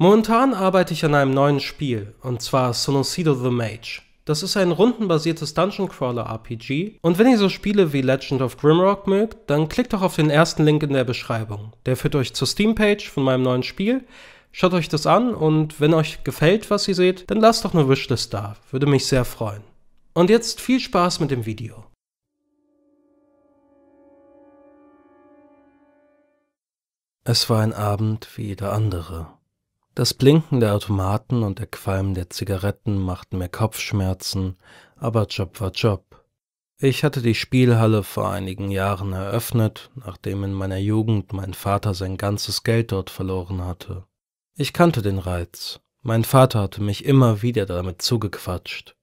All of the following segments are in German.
Momentan arbeite ich an einem neuen Spiel, und zwar Sonucido the Mage. Das ist ein rundenbasiertes Dungeon-Crawler-RPG und wenn ihr so Spiele wie Legend of Grimrock mögt, dann klickt doch auf den ersten Link in der Beschreibung. Der führt euch zur Steam-Page von meinem neuen Spiel. Schaut euch das an und wenn euch gefällt, was ihr seht, dann lasst doch eine Wishlist da. Würde mich sehr freuen. Und jetzt viel Spaß mit dem Video. Es war ein Abend wie jeder andere. Das Blinken der Automaten und der Qualm der Zigaretten machten mir Kopfschmerzen, aber Job war Job. Ich hatte die Spielhalle vor einigen Jahren eröffnet, nachdem in meiner Jugend mein Vater sein ganzes Geld dort verloren hatte. Ich kannte den Reiz. Mein Vater hatte mich immer wieder damit zugequatscht.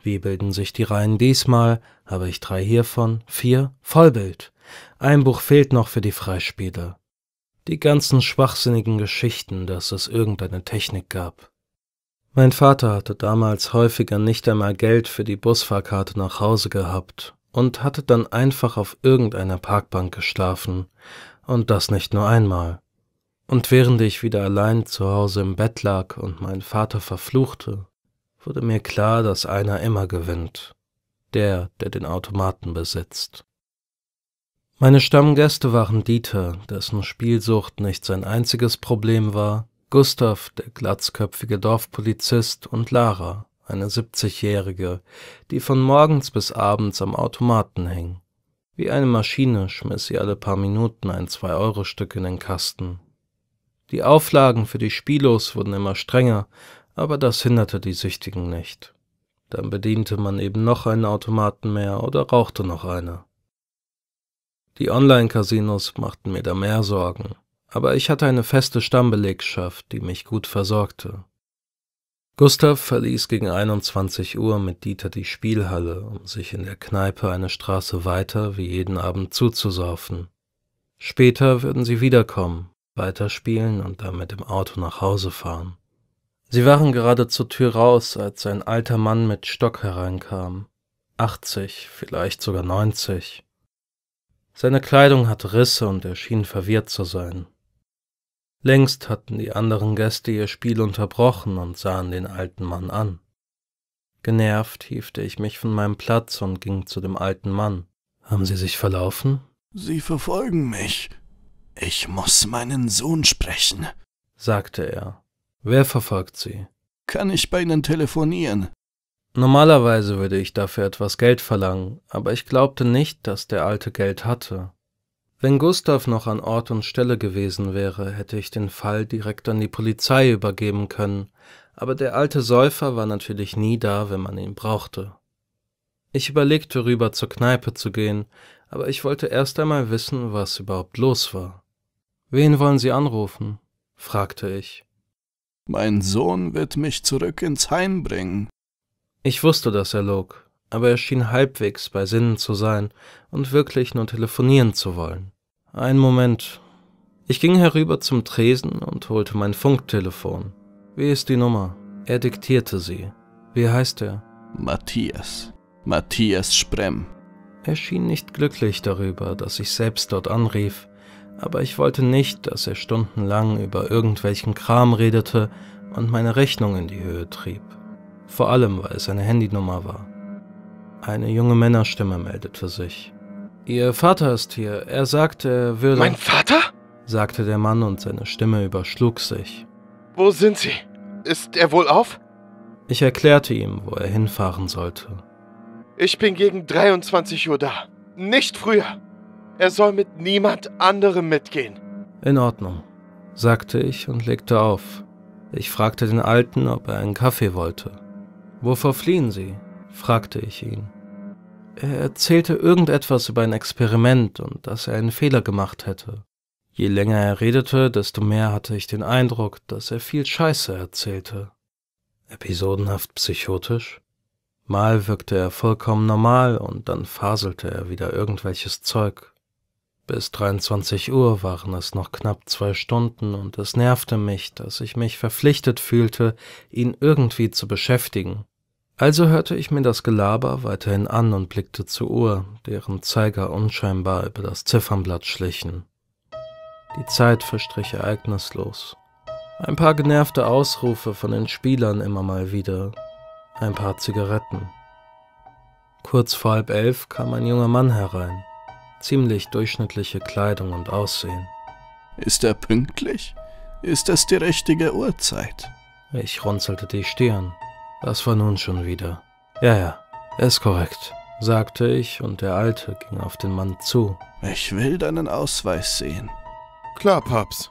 Wie bilden sich die Reihen diesmal? Habe ich 3 hiervon, 4? Vollbild! Ein Buch fehlt noch für die Freispiele. Die ganzen schwachsinnigen Geschichten, dass es irgendeine Technik gab. Mein Vater hatte damals häufiger nicht einmal Geld für die Busfahrkarte nach Hause gehabt und hatte dann einfach auf irgendeiner Parkbank geschlafen, und das nicht nur einmal. Und während ich wieder allein zu Hause im Bett lag und meinen Vater verfluchte, wurde mir klar, dass einer immer gewinnt. Der, der den Automaten besitzt. Meine Stammgäste waren Dieter, dessen Spielsucht nicht sein einziges Problem war, Gustav, der glatzköpfige Dorfpolizist, und Lara, eine 70-Jährige, die von morgens bis abends am Automaten hing. Wie eine Maschine schmiss sie alle paar Minuten ein 2-Euro-Stück in den Kasten. Die Auflagen für die Spielos wurden immer strenger, aber das hinderte die Süchtigen nicht. Dann bediente man eben noch einen Automaten mehr oder rauchte noch eine. Die Online-Casinos machten mir da mehr Sorgen, aber ich hatte eine feste Stammbelegschaft, die mich gut versorgte. Gustav verließ gegen 21 Uhr mit Dieter die Spielhalle, um sich in der Kneipe eine Straße weiter wie jeden Abend zuzusaufen. Später würden sie wiederkommen, weiterspielen und dann mit dem Auto nach Hause fahren. Sie waren gerade zur Tür raus, als ein alter Mann mit Stock hereinkam. 80, vielleicht sogar 90. Seine Kleidung hatte Risse und er schien verwirrt zu sein. Längst hatten die anderen Gäste ihr Spiel unterbrochen und sahen den alten Mann an. Genervt hiefte ich mich von meinem Platz und ging zu dem alten Mann. »Haben Sie sich verlaufen?« »Sie verfolgen mich. Ich muss meinen Sohn sprechen«, sagte er. »Wer verfolgt Sie?« »Kann ich bei Ihnen telefonieren?« Normalerweise würde ich dafür etwas Geld verlangen, aber ich glaubte nicht, dass der Alte Geld hatte. Wenn Gustav noch an Ort und Stelle gewesen wäre, hätte ich den Fall direkt an die Polizei übergeben können, aber der alte Säufer war natürlich nie da, wenn man ihn brauchte. Ich überlegte, rüber zur Kneipe zu gehen, aber ich wollte erst einmal wissen, was überhaupt los war. »Wen wollen Sie anrufen?« fragte ich. »Mein Sohn wird mich zurück ins Heim bringen.« Ich wusste, dass er log, aber er schien halbwegs bei Sinnen zu sein und wirklich nur telefonieren zu wollen. Einen Moment. Ich ging herüber zum Tresen und holte mein Funktelefon. Wie ist die Nummer? Er diktierte sie. Wie heißt er? Matthias. Matthias Spremm. Er schien nicht glücklich darüber, dass ich selbst dort anrief, aber ich wollte nicht, dass er stundenlang über irgendwelchen Kram redete und meine Rechnung in die Höhe trieb. Vor allem, weil es eine Handynummer war. Eine junge Männerstimme meldete sich. »Ihr Vater ist hier. Er sagt, er würde...« »Mein Vater?«, sagte der Mann und seine Stimme überschlug sich. »Wo sind Sie? Ist er wohl auf?« Ich erklärte ihm, wo er hinfahren sollte. »Ich bin gegen 23 Uhr da. Nicht früher. Er soll mit niemand anderem mitgehen.« »In Ordnung«, sagte ich und legte auf. Ich fragte den Alten, ob er einen Kaffee wollte. »Wovor fliehen Sie?«, fragte ich ihn. Er erzählte irgendetwas über ein Experiment und dass er einen Fehler gemacht hätte. Je länger er redete, desto mehr hatte ich den Eindruck, dass er viel Scheiße erzählte. Episodenhaft psychotisch? Mal wirkte er vollkommen normal und dann faselte er wieder irgendwelches Zeug. Bis 23 Uhr waren es noch knapp 2 Stunden und es nervte mich, dass ich mich verpflichtet fühlte, ihn irgendwie zu beschäftigen. Also hörte ich mir das Gelaber weiterhin an und blickte zur Uhr, deren Zeiger unscheinbar über das Ziffernblatt schlichen. Die Zeit verstrich ereignislos. Ein paar genervte Ausrufe von den Spielern immer mal wieder, ein paar Zigaretten. Kurz vor 22:30 kam ein junger Mann herein, ziemlich durchschnittliche Kleidung und Aussehen. Ist er pünktlich? Ist das die richtige Uhrzeit? Ich runzelte die Stirn. Das war nun schon wieder. Ja, ist korrekt, sagte ich, und der Alte ging auf den Mann zu. Ich will deinen Ausweis sehen. Klar, Papst,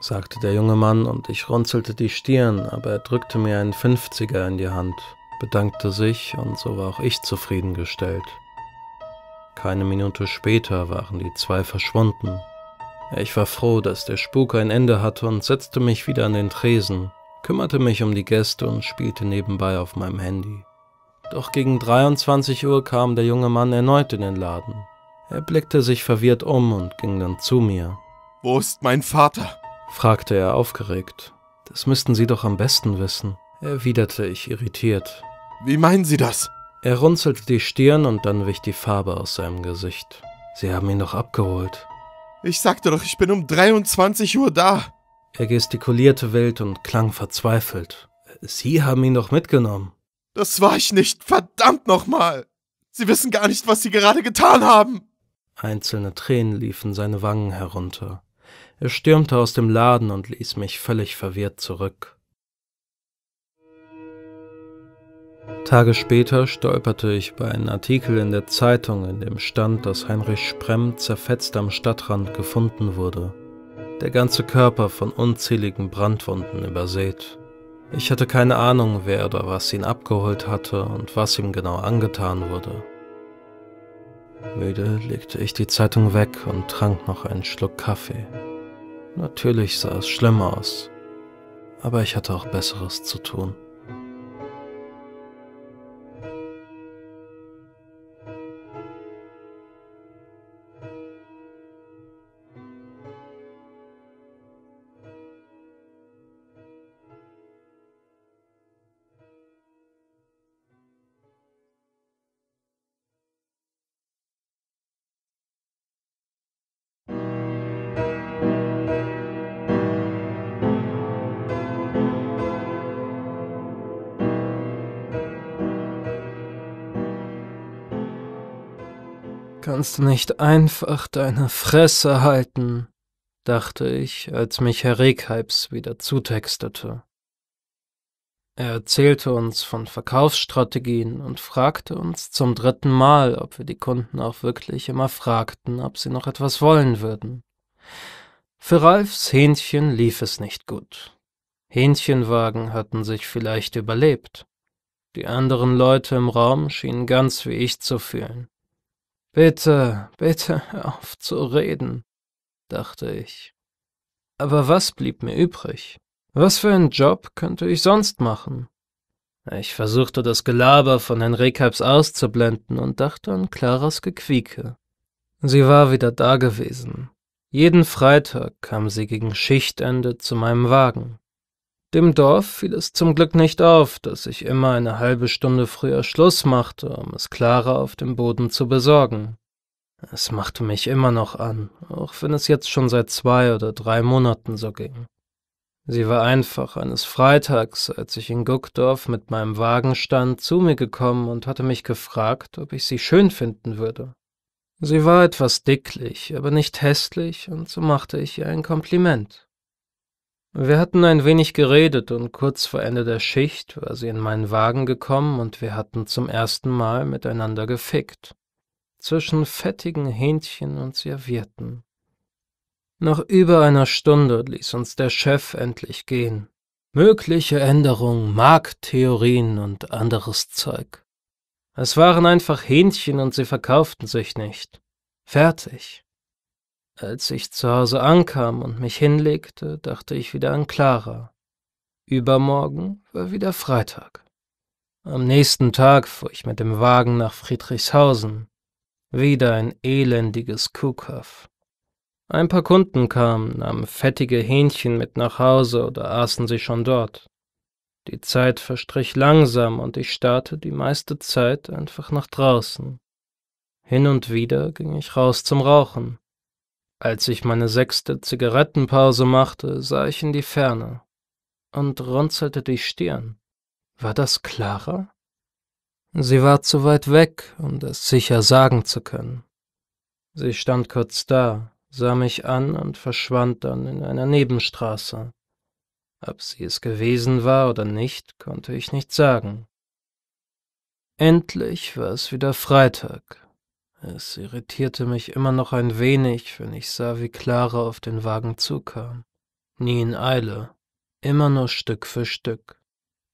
sagte der junge Mann, und ich runzelte die Stirn, aber er drückte mir einen 50er in die Hand, bedankte sich, und so war auch ich zufriedengestellt. Keine Minute später waren die zwei verschwunden. Ich war froh, dass der Spuk ein Ende hatte, und setzte mich wieder an den Tresen, kümmerte mich um die Gäste und spielte nebenbei auf meinem Handy. Doch gegen 23 Uhr kam der junge Mann erneut in den Laden. Er blickte sich verwirrt um und ging dann zu mir. »Wo ist mein Vater?« fragte er aufgeregt. »Das müssten Sie doch am besten wissen«, erwiderte ich irritiert. »Wie meinen Sie das?« Er runzelte die Stirn und dann wich die Farbe aus seinem Gesicht. »Sie haben ihn doch abgeholt.« »Ich sagte doch, ich bin um 23 Uhr da.« Er gestikulierte wild und klang verzweifelt. »Sie haben ihn doch mitgenommen.« »Das war ich nicht, verdammt nochmal! Sie wissen gar nicht, was Sie gerade getan haben!« Einzelne Tränen liefen seine Wangen herunter. Er stürmte aus dem Laden und ließ mich völlig verwirrt zurück. Tage später stolperte ich über einen Artikel in der Zeitung, in dem stand, dass Heinrich Spremm zerfetzt am Stadtrand gefunden wurde, der ganze Körper von unzähligen Brandwunden übersät. Ich hatte keine Ahnung, wer oder was ihn abgeholt hatte und was ihm genau angetan wurde. Müde legte ich die Zeitung weg und trank noch einen Schluck Kaffee. Natürlich sah es schlimm aus, aber ich hatte auch Besseres zu tun. Kannst du nicht einfach deine Fresse halten, dachte ich, als mich Henrik Habs wieder zutextete. Er erzählte uns von Verkaufsstrategien und fragte uns zum 3. Mal, ob wir die Kunden auch wirklich immer fragten, ob sie noch etwas wollen würden. Für Ralfs Hähnchen lief es nicht gut. Hähnchenwagen hatten sich vielleicht überlebt. Die anderen Leute im Raum schienen ganz wie ich zu fühlen. »Bitte, bitte hör auf zu reden«, dachte ich. Aber was blieb mir übrig? Was für einen Job könnte ich sonst machen? Ich versuchte, das Gelaber von Henrik Habs auszublenden und dachte an Klaras Gequieke. Sie war wieder da gewesen. Jeden Freitag kam sie gegen Schichtende zu meinem Wagen. Dem Dorf fiel es zum Glück nicht auf, dass ich immer eine halbe Stunde früher Schluss machte, um es Klara auf dem Boden zu besorgen. Es machte mich immer noch an, auch wenn es jetzt schon seit 2 oder 3 Monaten so ging. Sie war einfach eines Freitags, als ich in Guckdorf mit meinem Wagen stand, zu mir gekommen und hatte mich gefragt, ob ich sie schön finden würde. Sie war etwas dicklich, aber nicht hässlich, und so machte ich ihr ein Kompliment. Wir hatten ein wenig geredet und kurz vor Ende der Schicht war sie in meinen Wagen gekommen und wir hatten zum 1. Mal miteinander gefickt, zwischen fettigen Hähnchen und Servietten. Nach über einer Stunde ließ uns der Chef endlich gehen. Mögliche Änderungen, Markttheorien und anderes Zeug. Es waren einfach Hähnchen und sie verkauften sich nicht. Fertig. Als ich zu Hause ankam und mich hinlegte, dachte ich wieder an Klara. Übermorgen war wieder Freitag. Am nächsten Tag fuhr ich mit dem Wagen nach Friedrichshausen. Wieder ein elendiges Kuhkaff. Ein paar Kunden kamen, nahmen fettige Hähnchen mit nach Hause oder aßen sie schon dort. Die Zeit verstrich langsam und ich starrte die meiste Zeit einfach nach draußen. Hin und wieder ging ich raus zum Rauchen. Als ich meine 6. Zigarettenpause machte, sah ich in die Ferne. und runzelte die Stirn. War das Klara? Sie war zu weit weg, um das sicher sagen zu können. Sie stand kurz da, sah mich an und verschwand dann in einer Nebenstraße. Ob sie es gewesen war oder nicht, konnte ich nicht sagen. Endlich war es wieder Freitag. Es irritierte mich immer noch ein wenig, wenn ich sah, wie Klara auf den Wagen zukam. Nie in Eile, immer nur Stück für Stück.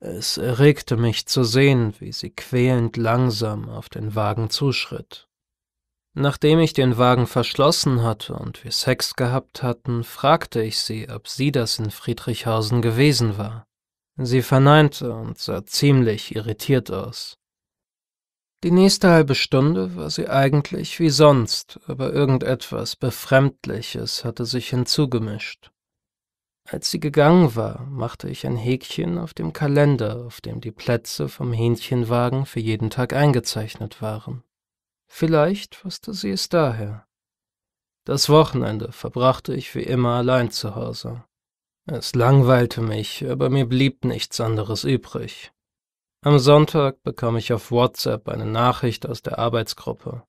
Es erregte mich zu sehen, wie sie quälend langsam auf den Wagen zuschritt. Nachdem ich den Wagen verschlossen hatte und wir Sex gehabt hatten, fragte ich sie, ob sie das in Friedrichshausen gewesen war. Sie verneinte und sah ziemlich irritiert aus. Die nächste halbe Stunde war sie eigentlich wie sonst, aber irgendetwas Befremdliches hatte sich hinzugemischt. Als sie gegangen war, machte ich ein Häkchen auf dem Kalender, auf dem die Plätze vom Hähnchenwagen für jeden Tag eingezeichnet waren. Vielleicht wusste sie es daher. Das Wochenende verbrachte ich wie immer allein zu Hause. Es langweilte mich, aber mir blieb nichts anderes übrig. Am Sonntag bekam ich auf WhatsApp eine Nachricht aus der Arbeitsgruppe.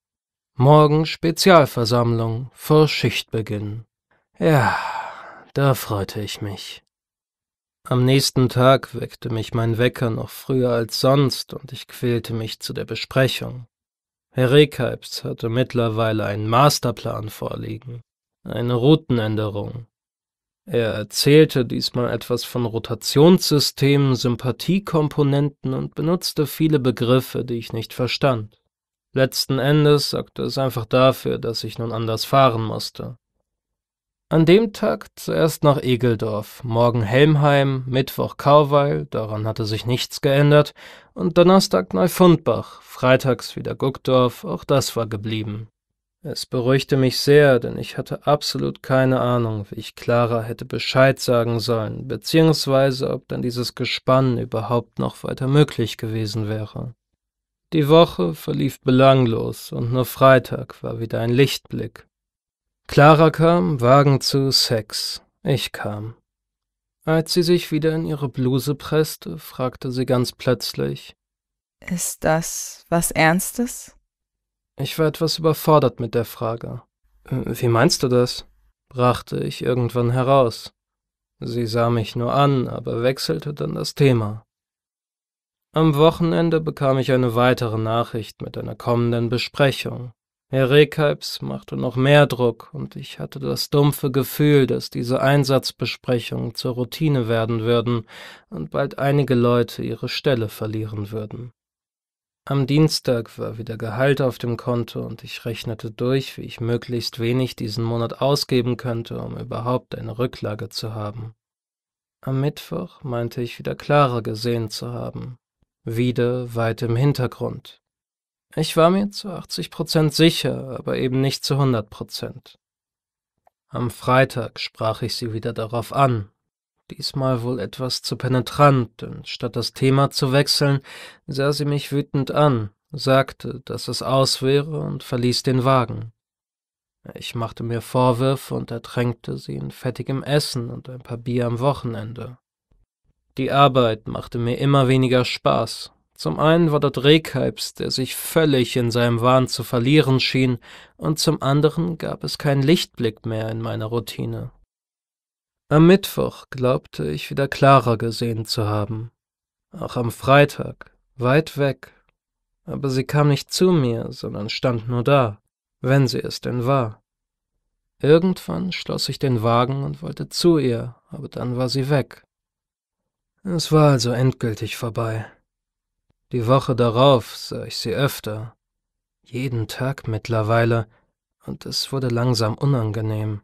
Morgen Spezialversammlung vor Schichtbeginn. Ja, da freute ich mich. Am nächsten Tag weckte mich mein Wecker noch früher als sonst und ich quälte mich zu der Besprechung. Henrik Habs hatte mittlerweile einen Masterplan vorliegen, eine Routenänderung. Er erzählte diesmal etwas von Rotationssystemen, Sympathiekomponenten und benutzte viele Begriffe, die ich nicht verstand. Letzten Endes sorgte es einfach dafür, dass ich nun anders fahren musste. An dem Tag zuerst nach Egeldorf, morgen Helmheim, Mittwoch Kauweil, daran hatte sich nichts geändert, und Donnerstag Neufundbach, freitags wieder Guckdorf, auch das war geblieben. Es beruhigte mich sehr, denn ich hatte absolut keine Ahnung, wie ich Klara hätte Bescheid sagen sollen, beziehungsweise ob dann dieses Gespann überhaupt noch weiter möglich gewesen wäre. Die Woche verlief belanglos und nur Freitag war wieder ein Lichtblick. Klara kam, Wagen zu, Sex. Ich kam. Als sie sich wieder in ihre Bluse presste, fragte sie ganz plötzlich: »Ist das was Ernstes?« Ich war etwas überfordert mit der Frage. »Wie meinst du das?« brachte ich irgendwann heraus. Sie sah mich nur an, aber wechselte dann das Thema. Am Wochenende bekam ich eine weitere Nachricht mit einer kommenden Besprechung. Herbert Habs machte noch mehr Druck und ich hatte das dumpfe Gefühl, dass diese Einsatzbesprechungen zur Routine werden würden und bald einige Leute ihre Stelle verlieren würden. Am Dienstag war wieder Gehalt auf dem Konto und ich rechnete durch, wie ich möglichst wenig diesen Monat ausgeben könnte, um überhaupt eine Rücklage zu haben. Am Mittwoch meinte ich wieder Klara gesehen zu haben, wieder weit im Hintergrund. Ich war mir zu 80% sicher, aber eben nicht zu 100%. Am Freitag sprach ich sie wieder darauf an. Diesmal wohl etwas zu penetrant, denn statt das Thema zu wechseln, sah sie mich wütend an, sagte, dass es aus wäre und verließ den Wagen. Ich machte mir Vorwürfe und ertränkte sie in fettigem Essen und ein paar Bier am Wochenende. Die Arbeit machte mir immer weniger Spaß. Zum einen war dort Herbert Habs, der sich völlig in seinem Wahn zu verlieren schien, und zum anderen gab es keinen Lichtblick mehr in meiner Routine. Am Mittwoch glaubte ich wieder Klara gesehen zu haben. Auch am Freitag, weit weg. Aber sie kam nicht zu mir, sondern stand nur da, wenn sie es denn war. Irgendwann schloss ich den Wagen und wollte zu ihr, aber dann war sie weg. Es war also endgültig vorbei. Die Woche darauf sah ich sie öfter, jeden Tag mittlerweile, und es wurde langsam unangenehm.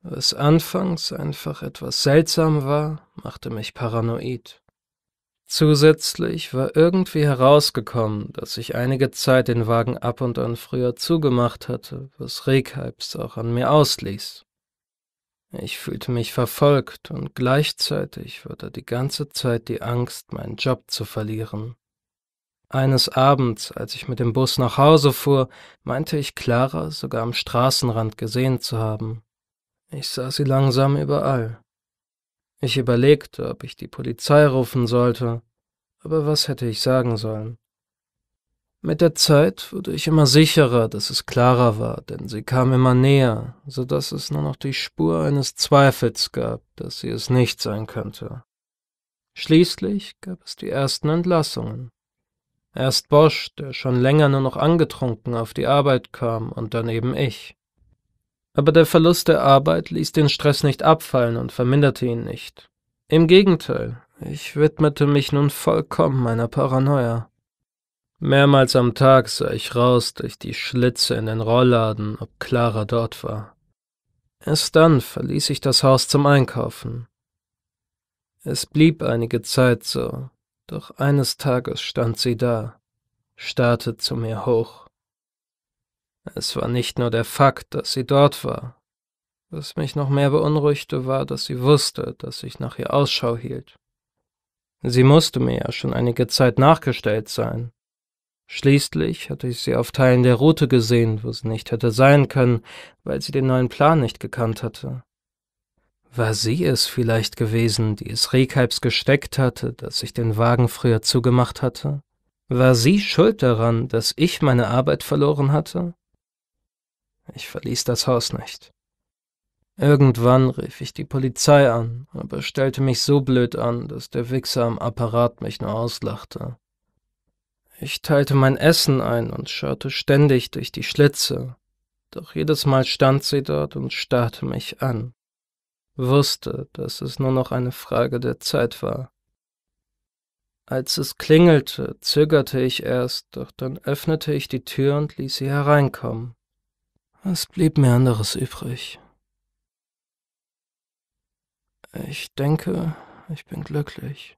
Was anfangs einfach etwas seltsam war, machte mich paranoid. Zusätzlich war irgendwie herausgekommen, dass ich einige Zeit den Wagen ab und an früher zugemacht hatte, was Herbert Habs auch an mir ausließ. Ich fühlte mich verfolgt und gleichzeitig wurde die ganze Zeit die Angst, meinen Job zu verlieren. Eines Abends, als ich mit dem Bus nach Hause fuhr, meinte ich Klara sogar am Straßenrand gesehen zu haben. Ich sah sie langsam überall. Ich überlegte, ob ich die Polizei rufen sollte, aber was hätte ich sagen sollen? Mit der Zeit wurde ich immer sicherer, dass es Klara war, denn sie kam immer näher, sodass es nur noch die Spur eines Zweifels gab, dass sie es nicht sein könnte. Schließlich gab es die ersten Entlassungen. Erst Bosch, der schon länger nur noch angetrunken auf die Arbeit kam, und dann eben ich. Aber der Verlust der Arbeit ließ den Stress nicht abfallen und verminderte ihn nicht. Im Gegenteil, ich widmete mich nun vollkommen meiner Paranoia. Mehrmals am Tag sah ich raus durch die Schlitze in den Rollladen, ob Klara dort war. Erst dann verließ ich das Haus zum Einkaufen. Es blieb einige Zeit so, doch eines Tages stand sie da, starrte zu mir hoch. Es war nicht nur der Fakt, dass sie dort war. Was mich noch mehr beunruhigte, war, dass sie wusste, dass ich nach ihr Ausschau hielt. Sie musste mir ja schon einige Zeit nachgestellt sein. Schließlich hatte ich sie auf Teilen der Route gesehen, wo sie nicht hätte sein können, weil sie den neuen Plan nicht gekannt hatte. War sie es vielleicht gewesen, die es Rekalbs gesteckt hatte, dass ich den Wagen früher zugemacht hatte? War sie schuld daran, dass ich meine Arbeit verloren hatte? Ich verließ das Haus nicht. Irgendwann rief ich die Polizei an, aber stellte mich so blöd an, dass der Wichser am Apparat mich nur auslachte. Ich teilte mein Essen ein und schaute ständig durch die Schlitze, doch jedes Mal stand sie dort und starrte mich an, wusste, dass es nur noch eine Frage der Zeit war. Als es klingelte, zögerte ich erst, doch dann öffnete ich die Tür und ließ sie hereinkommen. Was blieb mir anderes übrig? Ich denke, ich bin glücklich.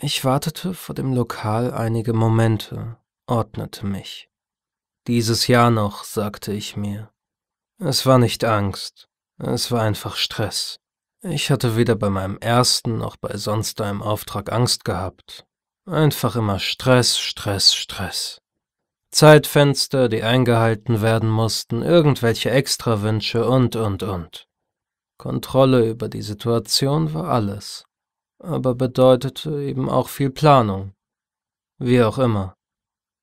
Ich wartete vor dem Lokal einige Momente, ordnete mich. Dieses Jahr noch, sagte ich mir. Es war nicht Angst, es war einfach Stress. Ich hatte weder bei meinem ersten noch bei sonst einem Auftrag Angst gehabt. Einfach immer Stress, Stress, Stress. Zeitfenster, die eingehalten werden mussten, irgendwelche Extrawünsche und. Kontrolle über die Situation war alles. Aber bedeutete eben auch viel Planung. Wie auch immer.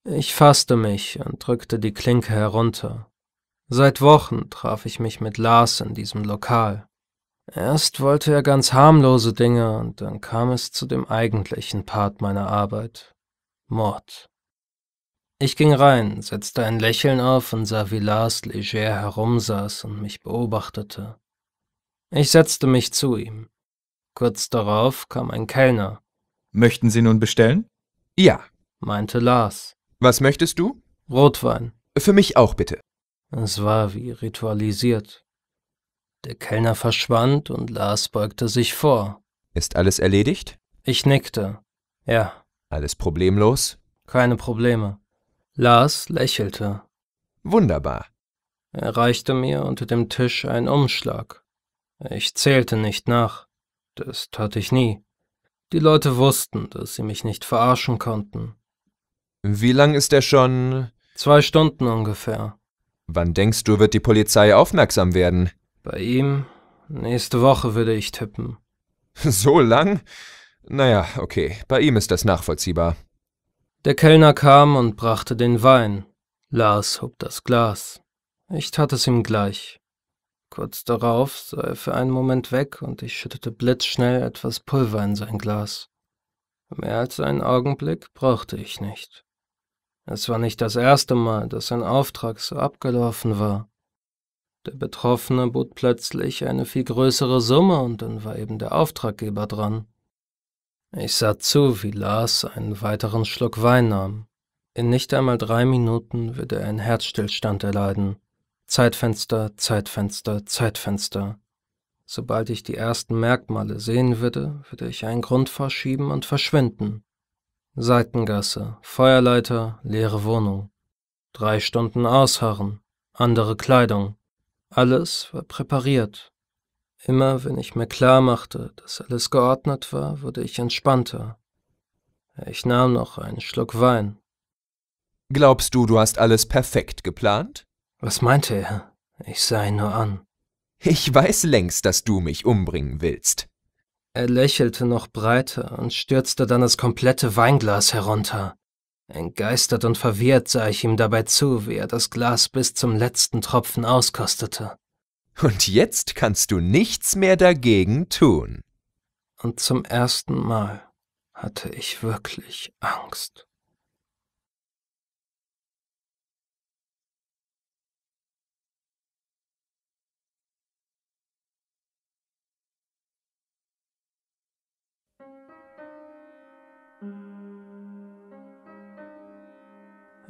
Ich fasste mich und drückte die Klinke herunter. Seit Wochen traf ich mich mit Lars in diesem Lokal. Erst wollte er ganz harmlose Dinge und dann kam es zu dem eigentlichen Part meiner Arbeit. Mord. Ich ging rein, setzte ein Lächeln auf und sah, wie Lars leger herumsaß und mich beobachtete. Ich setzte mich zu ihm. Kurz darauf kam ein Kellner. »Möchten Sie nun bestellen?« »Ja«, meinte Lars. »Was möchtest du?« »Rotwein.« »Für mich auch, bitte.« Es war wie ritualisiert. Der Kellner verschwand und Lars beugte sich vor. »Ist alles erledigt?« Ich nickte. »Ja.« »Alles problemlos?« »Keine Probleme.« Lars lächelte. »Wunderbar.« Er reichte mir unter dem Tisch einen Umschlag. Ich zählte nicht nach. Das tat ich nie. Die Leute wussten, dass sie mich nicht verarschen konnten. Wie lang ist er schon? 2 Stunden ungefähr. Wann denkst du, wird die Polizei aufmerksam werden? Bei ihm? Nächste Woche würde ich tippen. So lang? Naja, okay, bei ihm ist das nachvollziehbar. Der Kellner kam und brachte den Wein. Lars hob das Glas. Ich tat es ihm gleich. Kurz darauf sah er für einen Moment weg und ich schüttete blitzschnell etwas Pulver in sein Glas. Mehr als einen Augenblick brauchte ich nicht. Es war nicht das erste Mal, dass ein Auftrag so abgelaufen war. Der Betroffene bot plötzlich eine viel größere Summe und dann war eben der Auftraggeber dran. Ich sah zu, wie Lars einen weiteren Schluck Wein nahm. In nicht einmal 3 Minuten würde er einen Herzstillstand erleiden. Zeitfenster, Zeitfenster, Zeitfenster. Sobald ich die ersten Merkmale sehen würde, würde ich einen Grund vorschieben und verschwinden. Seitengasse, Feuerleiter, leere Wohnung. 3 Stunden ausharren, andere Kleidung. Alles war präpariert. Immer wenn ich mir klar machte, dass alles geordnet war, wurde ich entspannter. Ich nahm noch einen Schluck Wein. Glaubst du, du hast alles perfekt geplant? Was meinte er? Ich sah ihn nur an. Ich weiß längst, dass du mich umbringen willst. Er lächelte noch breiter und stürzte dann das komplette Weinglas herunter. Entgeistert und verwirrt sah ich ihm dabei zu, wie er das Glas bis zum letzten Tropfen auskostete. Und jetzt kannst du nichts mehr dagegen tun. Und zum ersten Mal hatte ich wirklich Angst.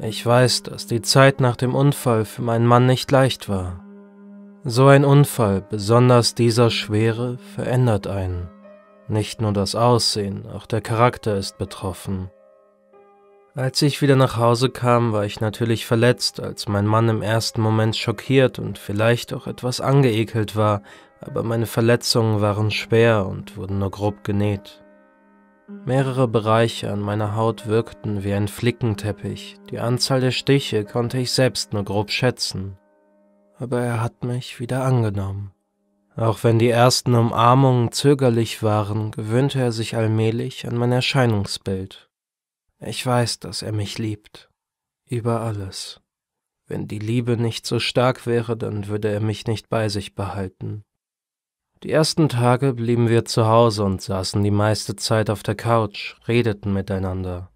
Ich weiß, dass die Zeit nach dem Unfall für meinen Mann nicht leicht war. So ein Unfall, besonders dieser schwere, verändert einen. Nicht nur das Aussehen, auch der Charakter ist betroffen. Als ich wieder nach Hause kam, war ich natürlich verletzt, als mein Mann im ersten Moment schockiert und vielleicht auch etwas angeekelt war, aber meine Verletzungen waren schwer und wurden nur grob genäht. Mehrere Bereiche an meiner Haut wirkten wie ein Flickenteppich, die Anzahl der Stiche konnte ich selbst nur grob schätzen. Aber er hat mich wieder angenommen. Auch wenn die ersten Umarmungen zögerlich waren, gewöhnte er sich allmählich an mein Erscheinungsbild. Ich weiß, dass er mich liebt. Über alles. Wenn die Liebe nicht so stark wäre, dann würde er mich nicht bei sich behalten. Die ersten Tage blieben wir zu Hause und saßen die meiste Zeit auf der Couch, redeten miteinander.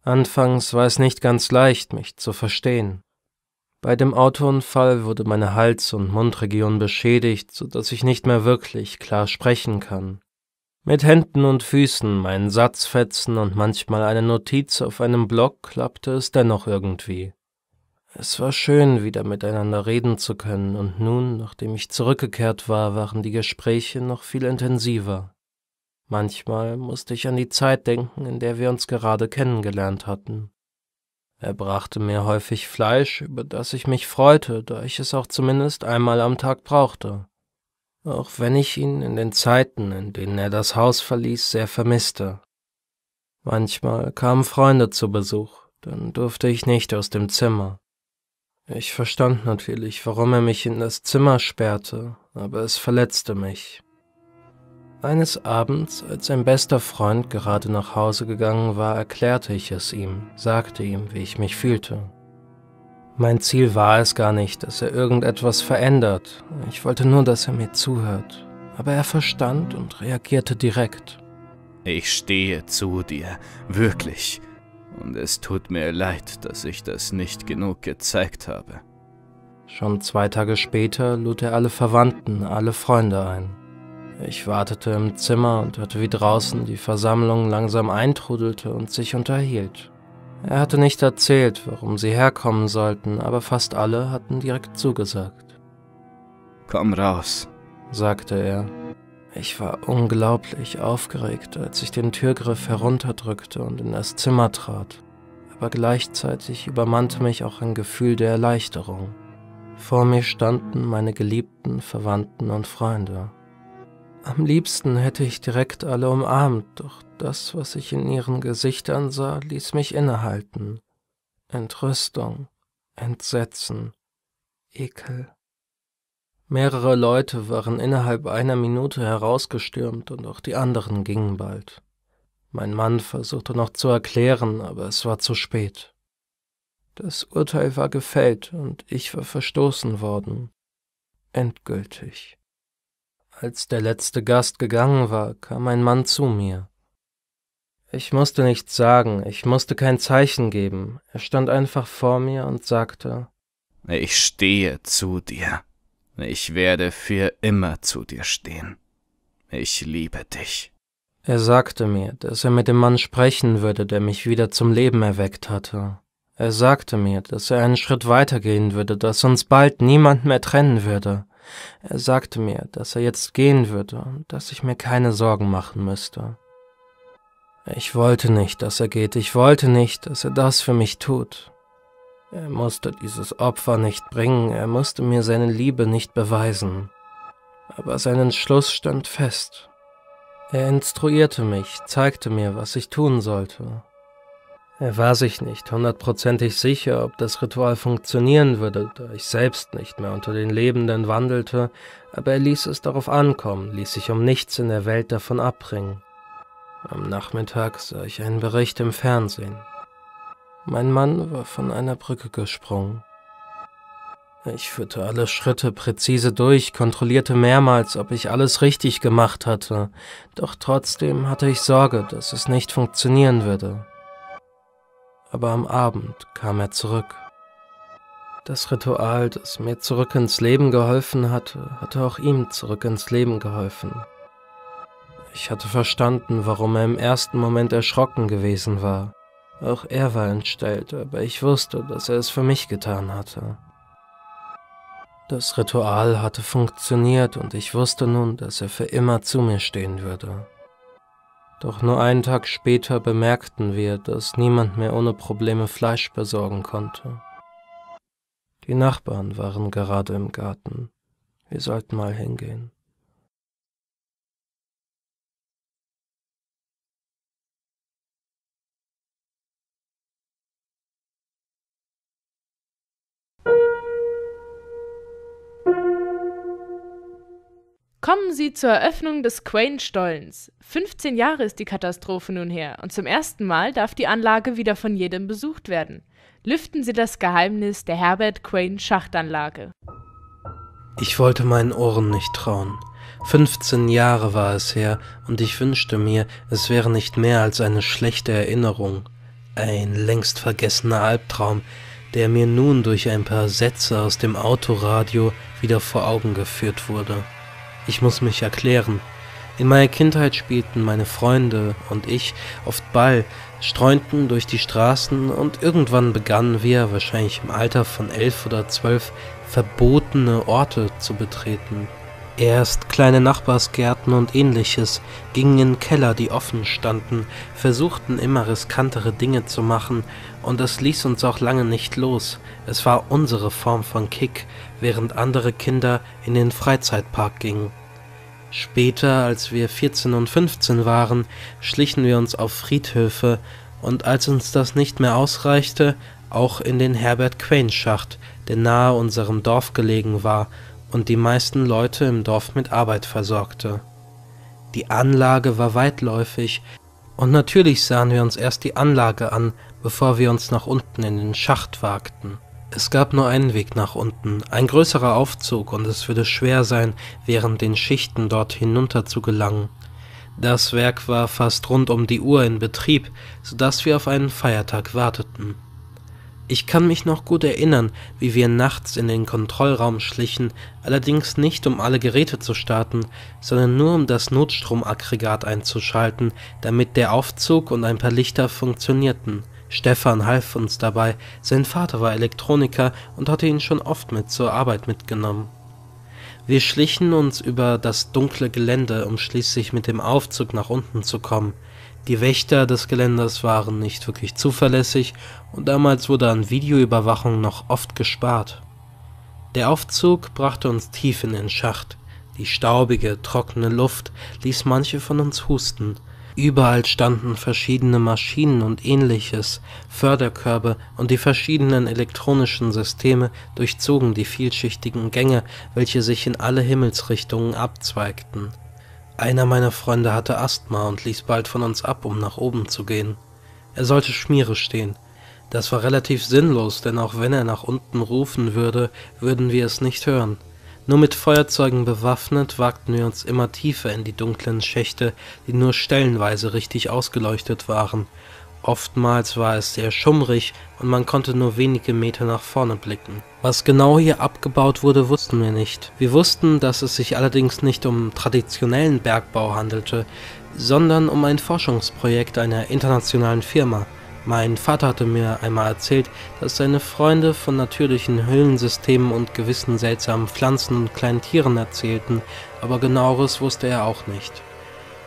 Anfangs war es nicht ganz leicht, mich zu verstehen. Bei dem Autounfall wurde meine Hals- und Mundregion beschädigt, sodass ich nicht mehr wirklich klar sprechen kann. Mit Händen und Füßen, meinen Satzfetzen und manchmal eine Notiz auf einem Block klappte es dennoch irgendwie. Es war schön, wieder miteinander reden zu können, und nun, nachdem ich zurückgekehrt war, waren die Gespräche noch viel intensiver. Manchmal musste ich an die Zeit denken, in der wir uns gerade kennengelernt hatten. Er brachte mir häufig Fleisch, über das ich mich freute, da ich es auch zumindest einmal am Tag brauchte. Auch wenn ich ihn in den Zeiten, in denen er das Haus verließ, sehr vermisste. Manchmal kamen Freunde zu Besuch, dann durfte ich nicht aus dem Zimmer. Ich verstand natürlich, warum er mich in das Zimmer sperrte, aber es verletzte mich. Eines Abends, als ein bester Freund gerade nach Hause gegangen war, erklärte ich es ihm, sagte ihm, wie ich mich fühlte. Mein Ziel war es gar nicht, dass er irgendetwas verändert, ich wollte nur, dass er mir zuhört, aber er verstand und reagierte direkt. Ich stehe zu dir, wirklich. Und es tut mir leid, dass ich das nicht genug gezeigt habe. Schon 2 Tage später lud er alle Verwandten, alle Freunde ein. Ich wartete im Zimmer und hörte, wie draußen die Versammlung langsam eintrudelte und sich unterhielt. Er hatte nicht erzählt, warum sie herkommen sollten, aber fast alle hatten direkt zugesagt. Komm raus, sagte er. Ich war unglaublich aufgeregt, als ich den Türgriff herunterdrückte und in das Zimmer trat, aber gleichzeitig übermannte mich auch ein Gefühl der Erleichterung. Vor mir standen meine Geliebten, Verwandten und Freunde. Am liebsten hätte ich direkt alle umarmt, doch das, was ich in ihren Gesichtern sah, ließ mich innehalten. Entrüstung, Entsetzen, Ekel. Mehrere Leute waren innerhalb einer Minute herausgestürmt und auch die anderen gingen bald. Mein Mann versuchte noch zu erklären, aber es war zu spät. Das Urteil war gefällt und ich war verstoßen worden. Endgültig. Als der letzte Gast gegangen war, kam mein Mann zu mir. Ich musste nichts sagen, ich musste kein Zeichen geben. Er stand einfach vor mir und sagte: Ich stehe zu dir. Ich werde für immer zu dir stehen. Ich liebe dich. Er sagte mir, dass er mit dem Mann sprechen würde, der mich wieder zum Leben erweckt hatte. Er sagte mir, dass er einen Schritt weitergehen würde, dass uns bald niemand mehr trennen würde. Er sagte mir, dass er jetzt gehen würde und dass ich mir keine Sorgen machen müsste. Ich wollte nicht, dass er geht. Ich wollte nicht, dass er das für mich tut. Er musste dieses Opfer nicht bringen. Er musste mir seine Liebe nicht beweisen. Aber sein Entschluss stand fest. Er instruierte mich, zeigte mir, was ich tun sollte. Er war sich nicht hundertprozentig sicher, ob das Ritual funktionieren würde, da ich selbst nicht mehr unter den Lebenden wandelte, aber er ließ es darauf ankommen, ließ sich um nichts in der Welt davon abbringen. Am Nachmittag sah ich einen Bericht im Fernsehen. Mein Mann war von einer Brücke gesprungen. Ich führte alle Schritte präzise durch, kontrollierte mehrmals, ob ich alles richtig gemacht hatte, doch trotzdem hatte ich Sorge, dass es nicht funktionieren würde. Aber am Abend kam er zurück. Das Ritual, das mir zurück ins Leben geholfen hatte, hatte auch ihm zurück ins Leben geholfen. Ich hatte verstanden, warum er im ersten Moment erschrocken gewesen war. Auch er war entstellt, aber ich wusste, dass er es für mich getan hatte. Das Ritual hatte funktioniert und ich wusste nun, dass er für immer zu mir stehen würde. Doch nur einen Tag später bemerkten wir, dass niemand mehr ohne Probleme Fleisch besorgen konnte. Die Nachbarn waren gerade im Garten. Wir sollten mal hingehen. Kommen Sie zur Eröffnung des Quain-Stollens. 15 Jahre ist die Katastrophe nun her und zum ersten Mal darf die Anlage wieder von jedem besucht werden. Lüften Sie das Geheimnis der Herbert-Quain-Schachtanlage. Ich wollte meinen Ohren nicht trauen. 15 Jahre war es her und ich wünschte mir, es wäre nicht mehr als eine schlechte Erinnerung. Ein längst vergessener Albtraum, der mir nun durch ein paar Sätze aus dem Autoradio wieder vor Augen geführt wurde. Ich muss mich erklären. In meiner Kindheit spielten meine Freunde und ich oft Ball, streunten durch die Straßen und irgendwann begannen wir, wahrscheinlich im Alter von 11 oder 12, verbotene Orte zu betreten. Erst kleine Nachbarsgärten und ähnliches, gingen in Keller, die offen standen, versuchten immer riskantere Dinge zu machen und das ließ uns auch lange nicht los. Es war unsere Form von Kick, während andere Kinder in den Freizeitpark gingen. Später, als wir 14 und 15 waren, schlichen wir uns auf Friedhöfe und als uns das nicht mehr ausreichte, auch in den Herbert-Quain-Schacht, der nahe unserem Dorf gelegen war und die meisten Leute im Dorf mit Arbeit versorgte. Die Anlage war weitläufig und natürlich sahen wir uns erst die Anlage an, bevor wir uns nach unten in den Schacht wagten. Es gab nur einen Weg nach unten, ein größerer Aufzug und es würde schwer sein, während den Schichten dort hinunter zu gelangen. Das Werk war fast rund um die Uhr in Betrieb, sodass wir auf einen Feiertag warteten. Ich kann mich noch gut erinnern, wie wir nachts in den Kontrollraum schlichen, allerdings nicht um alle Geräte zu starten, sondern nur um das Notstromaggregat einzuschalten, damit der Aufzug und ein paar Lichter funktionierten. Stefan half uns dabei, sein Vater war Elektroniker und hatte ihn schon oft mit zur Arbeit mitgenommen. Wir schlichen uns über das dunkle Gelände, um schließlich mit dem Aufzug nach unten zu kommen. Die Wächter des Geländers waren nicht wirklich zuverlässig und damals wurde an Videoüberwachung noch oft gespart. Der Aufzug brachte uns tief in den Schacht. Die staubige, trockene Luft ließ manche von uns husten. Überall standen verschiedene Maschinen und ähnliches, Förderkörbe und die verschiedenen elektronischen Systeme durchzogen die vielschichtigen Gänge, welche sich in alle Himmelsrichtungen abzweigten. Einer meiner Freunde hatte Asthma und ließ bald von uns ab, um nach oben zu gehen. Er sollte Schmiere stehen. Das war relativ sinnlos, denn auch wenn er nach unten rufen würde, würden wir es nicht hören. Nur mit Feuerzeugen bewaffnet wagten wir uns immer tiefer in die dunklen Schächte, die nur stellenweise richtig ausgeleuchtet waren. Oftmals war es sehr schummrig und man konnte nur wenige Meter nach vorne blicken. Was genau hier abgebaut wurde, wussten wir nicht. Wir wussten, dass es sich allerdings nicht um traditionellen Bergbau handelte, sondern um ein Forschungsprojekt einer internationalen Firma. Mein Vater hatte mir einmal erzählt, dass seine Freunde von natürlichen Höhlensystemen und gewissen seltsamen Pflanzen und kleinen Tieren erzählten, aber genaueres wusste er auch nicht.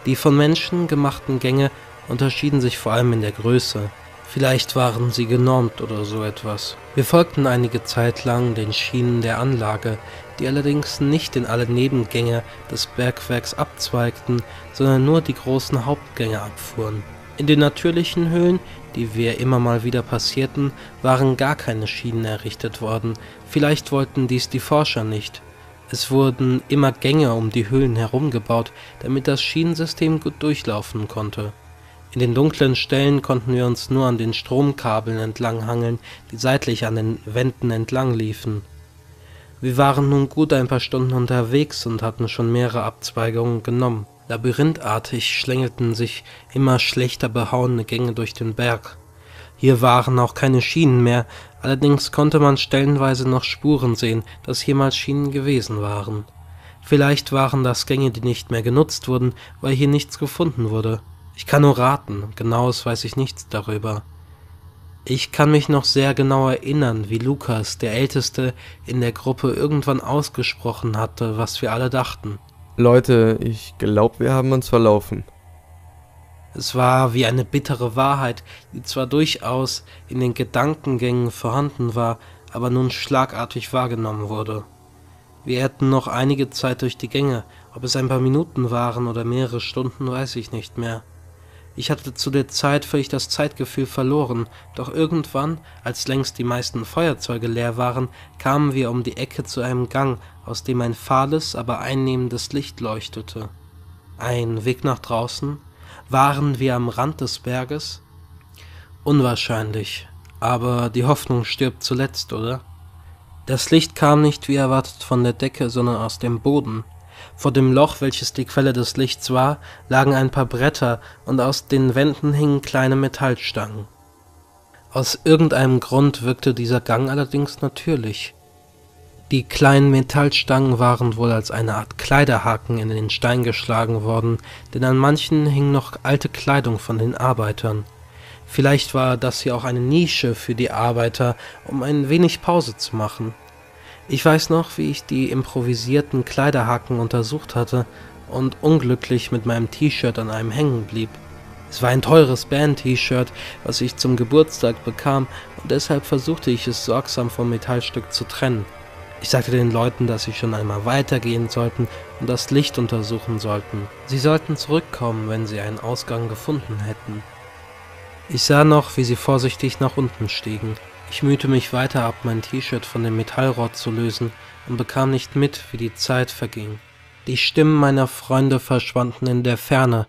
Die von Menschen gemachten Gänge unterschieden sich vor allem in der Größe. Vielleicht waren sie genormt oder so etwas. Wir folgten einige Zeit lang den Schienen der Anlage, die allerdings nicht in alle Nebengänge des Bergwerks abzweigten, sondern nur die großen Hauptgänge abfuhren. In den natürlichen Höhlen, die wir immer mal wieder passierten, waren gar keine Schienen errichtet worden. Vielleicht wollten dies die Forscher nicht. Es wurden immer Gänge um die Höhlen herum gebaut, damit das Schienensystem gut durchlaufen konnte. In den dunklen Stellen konnten wir uns nur an den Stromkabeln entlanghangeln, die seitlich an den Wänden entlang liefen. Wir waren nun gut ein paar Stunden unterwegs und hatten schon mehrere Abzweigungen genommen. Labyrinthartig schlängelten sich immer schlechter behauene Gänge durch den Berg. Hier waren auch keine Schienen mehr, allerdings konnte man stellenweise noch Spuren sehen, dass jemals Schienen gewesen waren. Vielleicht waren das Gänge, die nicht mehr genutzt wurden, weil hier nichts gefunden wurde. Ich kann nur raten, genaues weiß ich nichts darüber. Ich kann mich noch sehr genau erinnern, wie Lukas, der Älteste, in der Gruppe irgendwann ausgesprochen hatte, was wir alle dachten. Leute, ich glaube, wir haben uns verlaufen. Es war wie eine bittere Wahrheit, die zwar durchaus in den Gedankengängen vorhanden war, aber nun schlagartig wahrgenommen wurde. Wir irrten noch einige Zeit durch die Gänge, ob es ein paar Minuten waren oder mehrere Stunden, weiß ich nicht mehr. Ich hatte zu der Zeit völlig das Zeitgefühl verloren, doch irgendwann, als längst die meisten Feuerzeuge leer waren, kamen wir um die Ecke zu einem Gang, aus dem ein fahles, aber einnehmendes Licht leuchtete. Ein Weg nach draußen? Waren wir am Rand des Berges? Unwahrscheinlich, aber die Hoffnung stirbt zuletzt, oder? Das Licht kam nicht wie erwartet von der Decke, sondern aus dem Boden. Vor dem Loch, welches die Quelle des Lichts war, lagen ein paar Bretter und aus den Wänden hingen kleine Metallstangen. Aus irgendeinem Grund wirkte dieser Gang allerdings natürlich. Die kleinen Metallstangen waren wohl als eine Art Kleiderhaken in den Stein geschlagen worden, denn an manchen hing noch alte Kleidung von den Arbeitern. Vielleicht war das hier auch eine Nische für die Arbeiter, um ein wenig Pause zu machen. Ich weiß noch, wie ich die improvisierten Kleiderhaken untersucht hatte und unglücklich mit meinem T-Shirt an einem hängen blieb. Es war ein teures Band-T-Shirt, was ich zum Geburtstag bekam, und deshalb versuchte ich es sorgsam vom Metallstück zu trennen. Ich sagte den Leuten, dass sie schon einmal weitergehen sollten und das Licht untersuchen sollten. Sie sollten zurückkommen, wenn sie einen Ausgang gefunden hätten. Ich sah noch, wie sie vorsichtig nach unten stiegen. Ich mühte mich weiter ab, mein T-Shirt von dem Metallrod zu lösen und bekam nicht mit, wie die Zeit verging. Die Stimmen meiner Freunde verschwanden in der Ferne,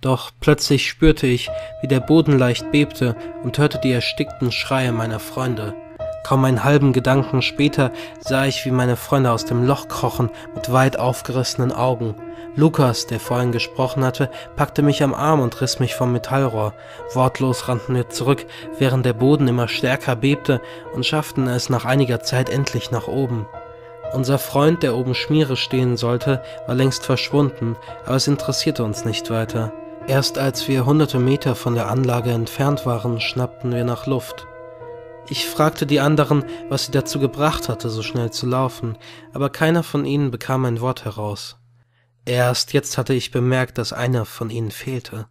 doch plötzlich spürte ich, wie der Boden leicht bebte und hörte die erstickten Schreie meiner Freunde. Kaum einen halben Gedanken später sah ich, wie meine Freunde aus dem Loch krochen mit weit aufgerissenen Augen. Lukas, der vorhin gesprochen hatte, packte mich am Arm und riss mich vom Metallrohr. Wortlos rannten wir zurück, während der Boden immer stärker bebte, und schafften es nach einiger Zeit endlich nach oben. Unser Freund, der oben Schmiere stehen sollte, war längst verschwunden, aber es interessierte uns nicht weiter. Erst als wir hunderte Meter von der Anlage entfernt waren, schnappten wir nach Luft. Ich fragte die anderen, was sie dazu gebracht hatte, so schnell zu laufen, aber keiner von ihnen bekam ein Wort heraus. Erst jetzt hatte ich bemerkt, dass einer von ihnen fehlte.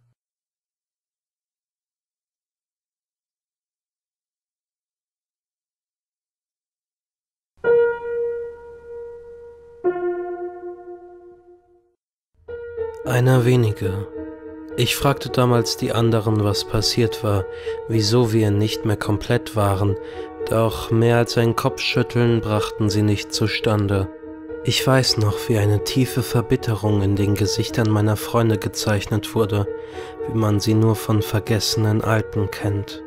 Einer wenige. Ich fragte damals die anderen, was passiert war, wieso wir nicht mehr komplett waren, doch mehr als ein Kopfschütteln brachten sie nicht zustande. Ich weiß noch, wie eine tiefe Verbitterung in den Gesichtern meiner Freunde gezeichnet wurde, wie man sie nur von vergessenen Alten kennt.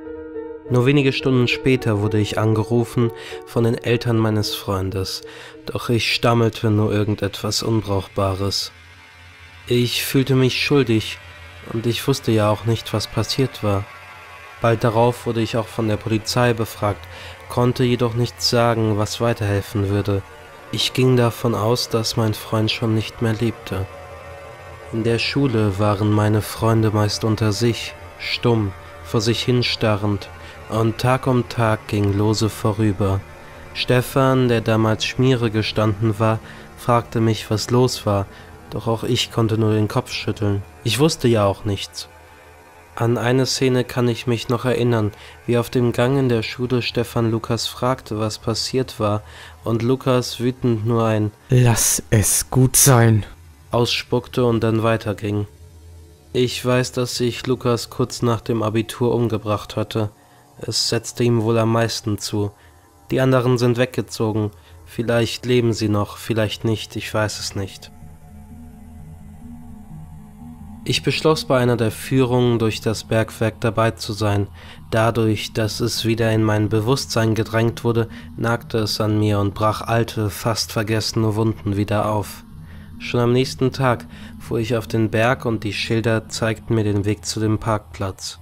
Nur wenige Stunden später wurde ich angerufen von den Eltern meines Freundes, doch ich stammelte nur irgendetwas Unbrauchbares. Ich fühlte mich schuldig, und ich wusste ja auch nicht, was passiert war. Bald darauf wurde ich auch von der Polizei befragt, konnte jedoch nichts sagen, was weiterhelfen würde. Ich ging davon aus, dass mein Freund schon nicht mehr lebte. In der Schule waren meine Freunde meist unter sich, stumm, vor sich hinstarrend, und Tag um Tag ging lose vorüber. Stefan, der damals Schmiere gestanden war, fragte mich, was los war, doch auch ich konnte nur den Kopf schütteln. Ich wusste ja auch nichts. An eine Szene kann ich mich noch erinnern, wie auf dem Gang in der Schule Stefan Lukas fragte, was passiert war, und Lukas wütend nur ein »Lass es gut sein« ausspuckte und dann weiterging. Ich weiß, dass sich Lukas kurz nach dem Abitur umgebracht hatte. Es setzte ihm wohl am meisten zu. Die anderen sind weggezogen. Vielleicht leben sie noch, vielleicht nicht, ich weiß es nicht. Ich beschloss, bei einer der Führungen durch das Bergwerk dabei zu sein. Dadurch, dass es wieder in mein Bewusstsein gedrängt wurde, nagte es an mir und brach alte, fast vergessene Wunden wieder auf. Schon am nächsten Tag fuhr ich auf den Berg und die Schilder zeigten mir den Weg zu dem Parkplatz.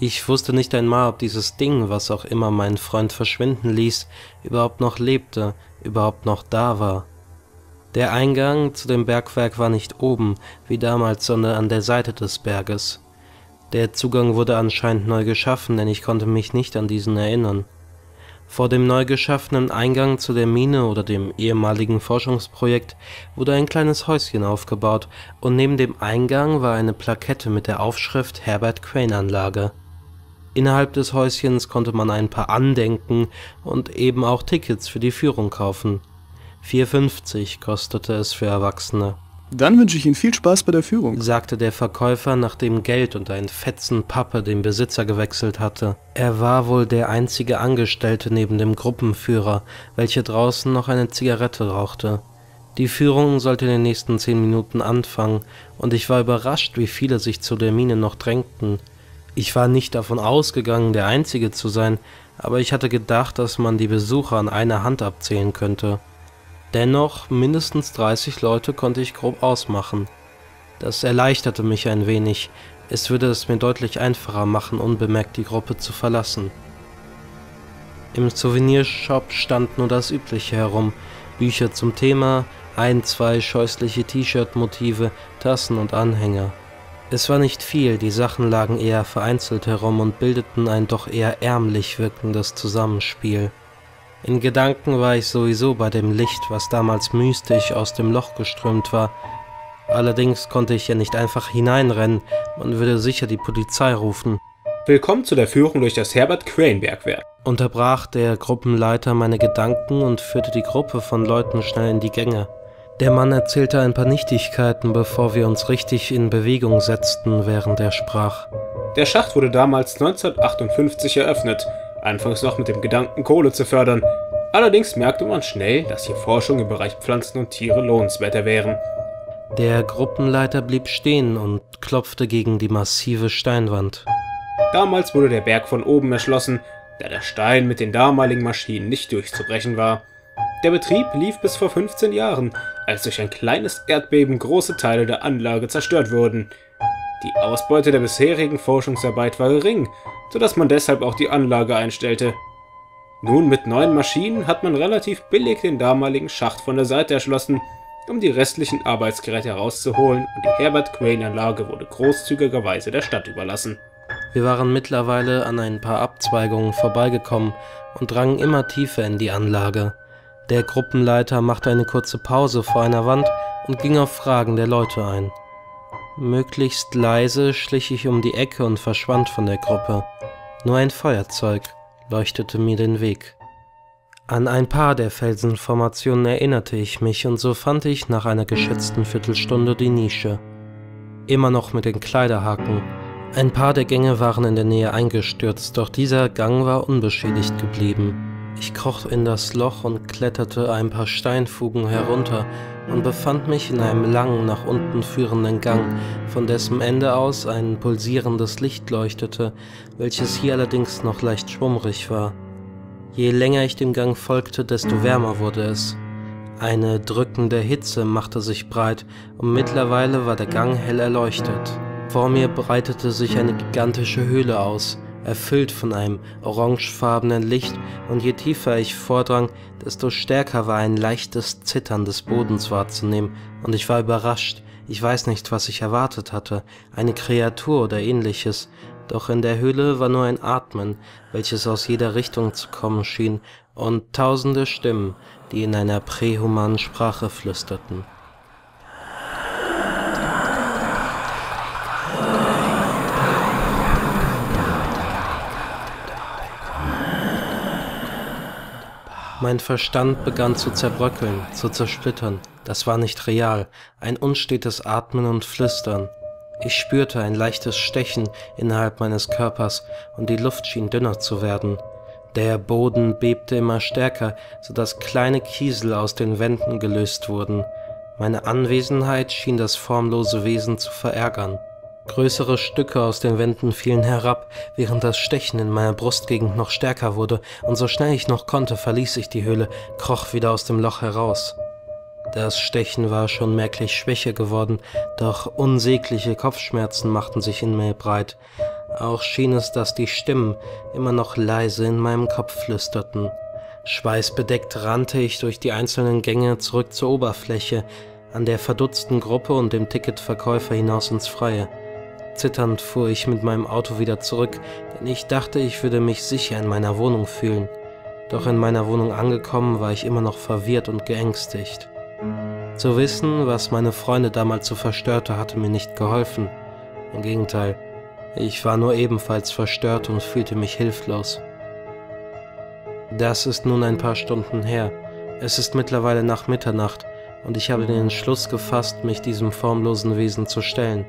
Ich wusste nicht einmal, ob dieses Ding, was auch immer meinen Freund verschwinden ließ, überhaupt noch lebte, überhaupt noch da war. Der Eingang zu dem Bergwerk war nicht oben, wie damals, sondern an der Seite des Berges. Der Zugang wurde anscheinend neu geschaffen, denn ich konnte mich nicht an diesen erinnern. Vor dem neu geschaffenen Eingang zu der Mine oder dem ehemaligen Forschungsprojekt wurde ein kleines Häuschen aufgebaut und neben dem Eingang war eine Plakette mit der Aufschrift Herbert-Crain-Anlage. Innerhalb des Häuschens konnte man ein paar Andenken und eben auch Tickets für die Führung kaufen. 4,50 kostete es für Erwachsene. Dann wünsche ich Ihnen viel Spaß bei der Führung, sagte der Verkäufer, nachdem Geld und ein Fetzen Pappe den Besitzer gewechselt hatte. Er war wohl der einzige Angestellte neben dem Gruppenführer, welcher draußen noch eine Zigarette rauchte. Die Führung sollte in den nächsten 10 Minuten anfangen und ich war überrascht, wie viele sich zu der Mine noch drängten. Ich war nicht davon ausgegangen, der Einzige zu sein, aber ich hatte gedacht, dass man die Besucher an einer Hand abzählen könnte. Dennoch, mindestens 30 Leute konnte ich grob ausmachen. Das erleichterte mich ein wenig, es würde es mir deutlich einfacher machen, unbemerkt die Gruppe zu verlassen. Im Souvenirshop stand nur das Übliche herum, Bücher zum Thema, 1, 2 scheußliche T-Shirt-Motive, Tassen und Anhänger. Es war nicht viel, die Sachen lagen eher vereinzelt herum und bildeten ein doch eher ärmlich wirkendes Zusammenspiel. In Gedanken war ich sowieso bei dem Licht, was damals mystisch aus dem Loch geströmt war. Allerdings konnte ich ja nicht einfach hineinrennen, man würde sicher die Polizei rufen. Willkommen zu der Führung durch das Herbert-Crain-Bergwerk, unterbrach der Gruppenleiter meine Gedanken und führte die Gruppe von Leuten schnell in die Gänge. Der Mann erzählte ein paar Nichtigkeiten, bevor wir uns richtig in Bewegung setzten, während er sprach. Der Schacht wurde damals 1958 eröffnet. Anfangs noch mit dem Gedanken, Kohle zu fördern. Allerdings merkte man schnell, dass hier Forschung im Bereich Pflanzen und Tiere lohnenswerter wären. Der Gruppenleiter blieb stehen und klopfte gegen die massive Steinwand. Damals wurde der Berg von oben erschlossen, da der Stein mit den damaligen Maschinen nicht durchzubrechen war. Der Betrieb lief bis vor 15 Jahren, als durch ein kleines Erdbeben große Teile der Anlage zerstört wurden. Die Ausbeute der bisherigen Forschungsarbeit war gering, sodass man deshalb auch die Anlage einstellte. Nun mit neuen Maschinen hat man relativ billig den damaligen Schacht von der Seite erschlossen, um die restlichen Arbeitsgeräte herauszuholen, und die Herbert-Quain-Anlage wurde großzügigerweise der Stadt überlassen. Wir waren mittlerweile an ein paar Abzweigungen vorbeigekommen und drangen immer tiefer in die Anlage. Der Gruppenleiter machte eine kurze Pause vor einer Wand und ging auf Fragen der Leute ein. Möglichst leise schlich ich um die Ecke und verschwand von der Gruppe. Nur ein Feuerzeug leuchtete mir den Weg. An ein paar der Felsenformationen erinnerte ich mich und so fand ich nach einer geschätzten Viertelstunde die Nische. Immer noch mit den Kleiderhaken. Ein paar der Gänge waren in der Nähe eingestürzt, doch dieser Gang war unbeschädigt geblieben. Ich kroch in das Loch und kletterte ein paar Steinfugen herunter und befand mich in einem langen, nach unten führenden Gang, von dessen Ende aus ein pulsierendes Licht leuchtete, welches hier allerdings noch leicht schwummrig war. Je länger ich dem Gang folgte, desto wärmer wurde es. Eine drückende Hitze machte sich breit und mittlerweile war der Gang hell erleuchtet. Vor mir breitete sich eine gigantische Höhle aus, erfüllt von einem orangefarbenen Licht, und je tiefer ich vordrang, desto stärker war ein leichtes Zittern des Bodens wahrzunehmen, und ich war überrascht. Ich weiß nicht, was ich erwartet hatte, eine Kreatur oder ähnliches, Doch in der Höhle war nur ein Atmen, welches aus jeder Richtung zu kommen schien, und tausende Stimmen, die in einer prähumanen Sprache flüsterten. Mein Verstand begann zu zerbröckeln, zu zersplittern. Das war nicht real, ein unstetes Atmen und Flüstern. Ich spürte ein leichtes Stechen innerhalb meines Körpers und die Luft schien dünner zu werden. Der Boden bebte immer stärker, sodass kleine Kiesel aus den Wänden gelöst wurden. Meine Anwesenheit schien das formlose Wesen zu verärgern. Größere Stücke aus den Wänden fielen herab, während das Stechen in meiner Brustgegend noch stärker wurde, und so schnell ich noch konnte, verließ ich die Höhle, kroch wieder aus dem Loch heraus. Das Stechen war schon merklich schwächer geworden, doch unsägliche Kopfschmerzen machten sich in mir breit. Auch schien es, dass die Stimmen immer noch leise in meinem Kopf flüsterten. Schweißbedeckt rannte ich durch die einzelnen Gänge zurück zur Oberfläche, an der verdutzten Gruppe und dem Ticketverkäufer hinaus ins Freie. Zitternd fuhr ich mit meinem Auto wieder zurück, denn ich dachte, ich würde mich sicher in meiner Wohnung fühlen. Doch in meiner Wohnung angekommen, war ich immer noch verwirrt und geängstigt. Zu wissen, was meine Freunde damals so verstörte, hatte mir nicht geholfen. Im Gegenteil, ich war nur ebenfalls verstört und fühlte mich hilflos. Das ist nun ein paar Stunden her. Es ist mittlerweile nach Mitternacht und ich habe den Entschluss gefasst, mich diesem formlosen Wesen zu stellen.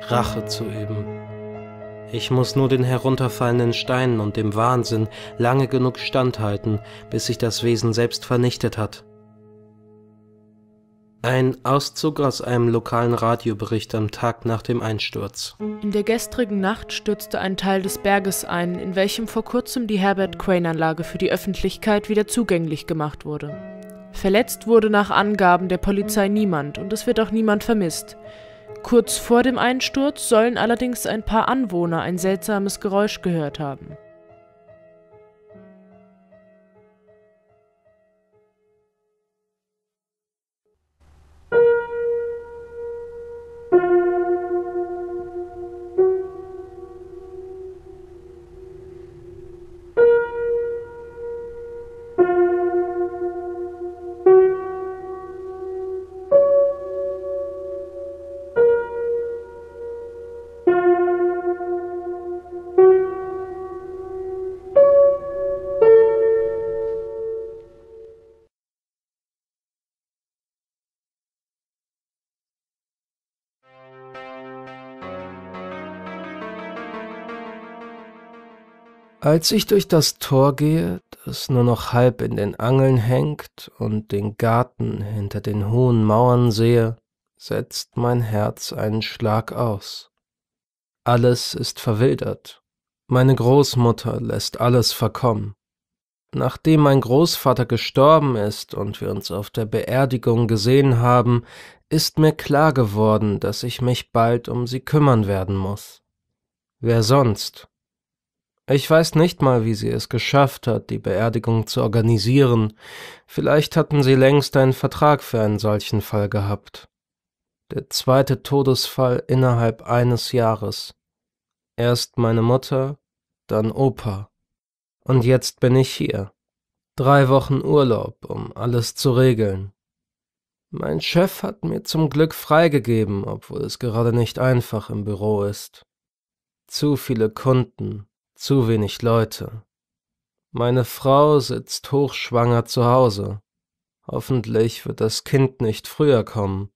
Rache zu üben. Ich muss nur den herunterfallenden Steinen und dem Wahnsinn lange genug standhalten, bis sich das Wesen selbst vernichtet hat. Ein Auszug aus einem lokalen Radiobericht am Tag nach dem Einsturz. In der gestrigen Nacht stürzte ein Teil des Berges ein, in welchem vor kurzem die Herbert-Crain-Anlage für die Öffentlichkeit wieder zugänglich gemacht wurde. Verletzt wurde nach Angaben der Polizei niemand und es wird auch niemand vermisst. Kurz vor dem Einsturz sollen allerdings ein paar Anwohner ein seltsames Geräusch gehört haben. Als ich durch das Tor gehe, das nur noch halb in den Angeln hängt und den Garten hinter den hohen Mauern sehe, setzt mein Herz einen Schlag aus. Alles ist verwildert. Meine Großmutter lässt alles verkommen. Nachdem mein Großvater gestorben ist und wir uns auf der Beerdigung gesehen haben, ist mir klar geworden, dass ich mich bald um sie kümmern werden muss. Wer sonst? Ich weiß nicht mal, wie sie es geschafft hat, die Beerdigung zu organisieren. Vielleicht hatten sie längst einen Vertrag für einen solchen Fall gehabt. Der zweite Todesfall innerhalb eines Jahres. Erst meine Mutter, dann Opa. Und jetzt bin ich hier. 3 Wochen Urlaub, um alles zu regeln. Mein Chef hat mir zum Glück freigegeben, obwohl es gerade nicht einfach im Büro ist. Zu viele Kunden. Zu wenig Leute. Meine Frau sitzt hochschwanger zu Hause. Hoffentlich wird das Kind nicht früher kommen.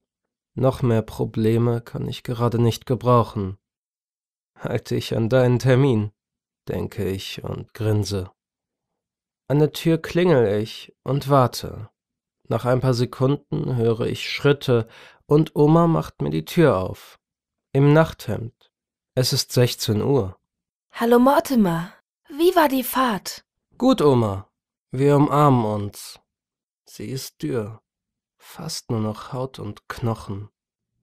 Noch mehr Probleme kann ich gerade nicht gebrauchen. Halte ich an deinen Termin, denke ich und grinse. An der Tür klingel ich und warte. Nach ein paar Sekunden höre ich Schritte und Oma macht mir die Tür auf. Im Nachthemd. Es ist 16 Uhr. Hallo Mortimer, wie war die Fahrt? Gut, Oma. Wir umarmen uns. Sie ist dürr. Fast nur noch Haut und Knochen.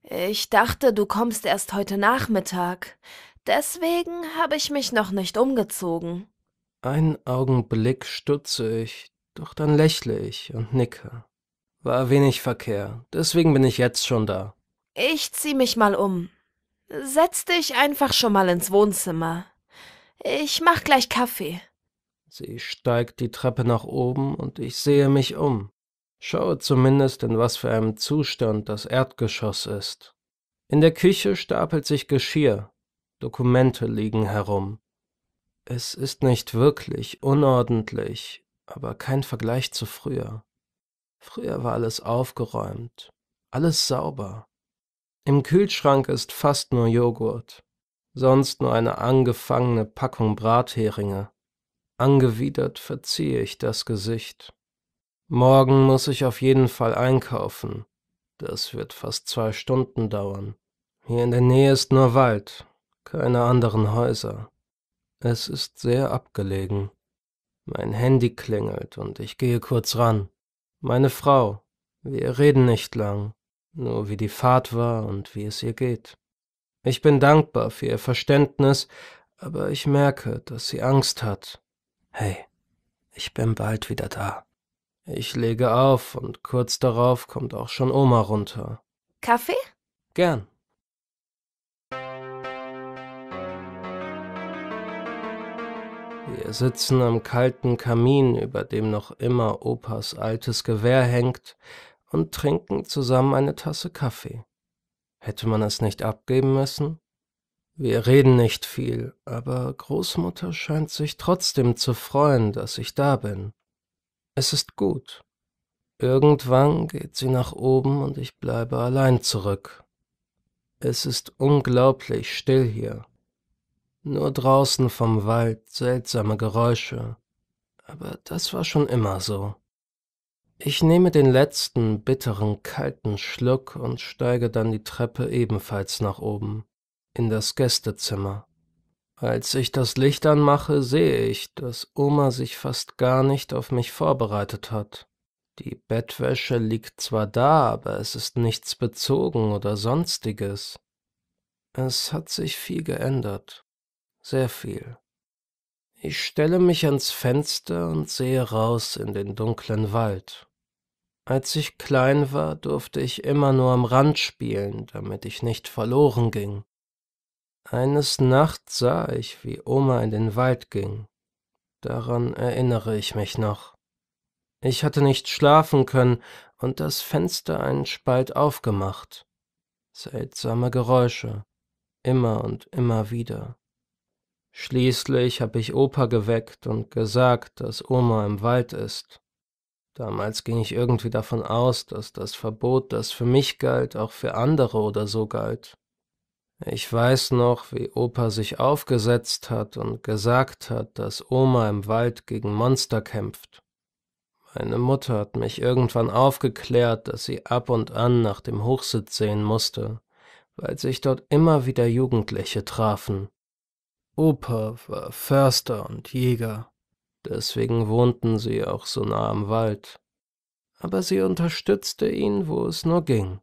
Ich dachte, du kommst erst heute Nachmittag. Deswegen habe ich mich noch nicht umgezogen. Einen Augenblick stutze ich, doch dann lächle ich und nicke. War wenig Verkehr, deswegen bin ich jetzt schon da. Ich zieh mich mal um. Setz dich einfach schon mal ins Wohnzimmer. Ich mach gleich Kaffee.« Sie steigt die Treppe nach oben und ich sehe mich um. Schaue zumindest, in was für einem Zustand das Erdgeschoss ist. In der Küche stapelt sich Geschirr. Dokumente liegen herum. Es ist nicht wirklich unordentlich, aber kein Vergleich zu früher. Früher war alles aufgeräumt, alles sauber. Im Kühlschrank ist fast nur Joghurt, sonst nur eine angefangene Packung Bratheringe. Angewidert verziehe ich das Gesicht. Morgen muss ich auf jeden Fall einkaufen. Das wird fast 2 Stunden dauern. Hier in der Nähe ist nur Wald, keine anderen Häuser. Es ist sehr abgelegen. Mein Handy klingelt und ich gehe kurz ran. Meine Frau, wir reden nicht lang, nur wie die Fahrt war und wie es ihr geht. Ich bin dankbar für ihr Verständnis, aber ich merke, dass sie Angst hat. Hey, ich bin bald wieder da. Ich lege auf und kurz darauf kommt auch schon Oma runter. Kaffee? Gern. Wir sitzen am kalten Kamin, über dem noch immer Opas altes Gewehr hängt, und trinken zusammen eine Tasse Kaffee. Hätte man es nicht abgeben müssen? Wir reden nicht viel, aber Großmutter scheint sich trotzdem zu freuen, dass ich da bin. Es ist gut. Irgendwann geht sie nach oben und ich bleibe allein zurück. Es ist unglaublich still hier. Nur draußen vom Wald seltsame Geräusche, aber das war schon immer so. Ich nehme den letzten bitteren, kalten Schluck und steige dann die Treppe ebenfalls nach oben, in das Gästezimmer. Als ich das Licht anmache, sehe ich, dass Oma sich fast gar nicht auf mich vorbereitet hat. Die Bettwäsche liegt zwar da, aber es ist nichts bezogen oder sonstiges. Es hat sich viel geändert. Sehr viel. Ich stelle mich ans Fenster und sehe raus in den dunklen Wald. Als ich klein war, durfte ich immer nur am Rand spielen, damit ich nicht verloren ging. Eines Nachts sah ich, wie Oma in den Wald ging. Daran erinnere ich mich noch. Ich hatte nicht schlafen können und das Fenster einen Spalt aufgemacht. Seltsame Geräusche, immer und immer wieder. Schließlich habe ich Opa geweckt und gesagt, dass Oma im Wald ist. Damals ging ich irgendwie davon aus, dass das Verbot, das für mich galt, auch für andere oder so galt. Ich weiß noch, wie Opa sich aufgesetzt hat und gesagt hat, dass Oma im Wald gegen Monster kämpft. Meine Mutter hat mich irgendwann aufgeklärt, dass sie ab und an nach dem Hochsitz sehen musste, weil sich dort immer wieder Jugendliche trafen. Opa war Förster und Jäger, deswegen wohnten sie auch so nah am Wald. Aber sie unterstützte ihn, wo es nur ging.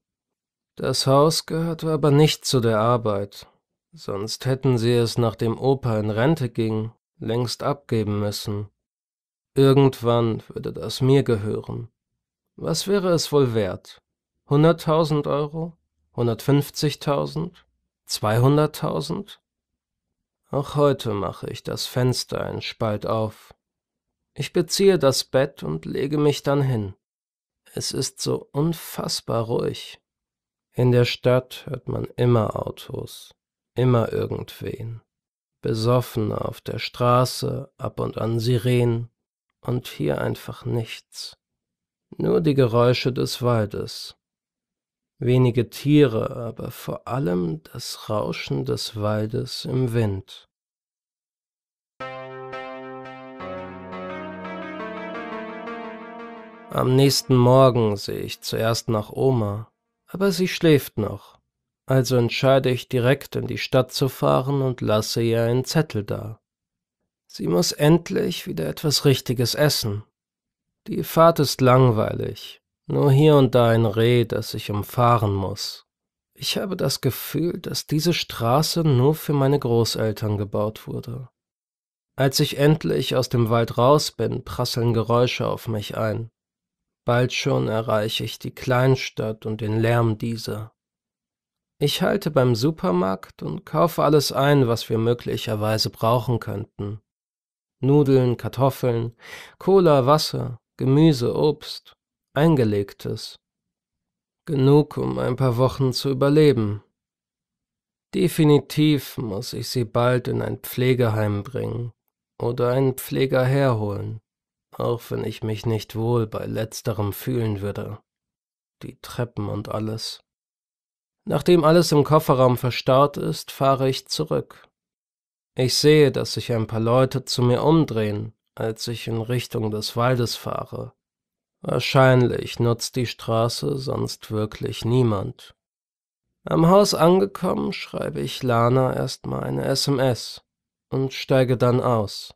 Das Haus gehörte aber nicht zu der Arbeit, sonst hätten sie es, nachdem Opa in Rente ging, längst abgeben müssen. Irgendwann würde das mir gehören. Was wäre es wohl wert? 100.000 Euro? 150.000? 200.000? Auch heute mache ich das Fenster einen Spalt auf. Ich beziehe das Bett und lege mich dann hin. Es ist so unfassbar ruhig. In der Stadt hört man immer Autos, immer irgendwen. Besoffene auf der Straße, ab und an Sirenen und hier einfach nichts. Nur die Geräusche des Waldes. Wenige Tiere, aber vor allem das Rauschen des Waldes im Wind. Am nächsten Morgen sehe ich zuerst nach Oma, aber sie schläft noch, also entscheide ich direkt in die Stadt zu fahren und lasse ihr einen Zettel da. Sie muss endlich wieder etwas Richtiges essen. Die Fahrt ist langweilig. Nur hier und da ein Reh, das ich umfahren muss. Ich habe das Gefühl, dass diese Straße nur für meine Großeltern gebaut wurde. Als ich endlich aus dem Wald raus bin, prasseln Geräusche auf mich ein. Bald schon erreiche ich die Kleinstadt und den Lärm dieser. Ich halte beim Supermarkt und kaufe alles ein, was wir möglicherweise brauchen könnten. Nudeln, Kartoffeln, Cola, Wasser, Gemüse, Obst, Eingelegtes. Genug, um ein paar Wochen zu überleben. Definitiv muss ich sie bald in ein Pflegeheim bringen oder einen Pfleger herholen, auch wenn ich mich nicht wohl bei letzterem fühlen würde. Die Treppen und alles. Nachdem alles im Kofferraum verstaut ist, fahre ich zurück. Ich sehe, dass sich ein paar Leute zu mir umdrehen, als ich in Richtung des Waldes fahre. Wahrscheinlich nutzt die Straße sonst wirklich niemand. Am Haus angekommen, schreibe ich Lana erstmal eine SMS und steige dann aus,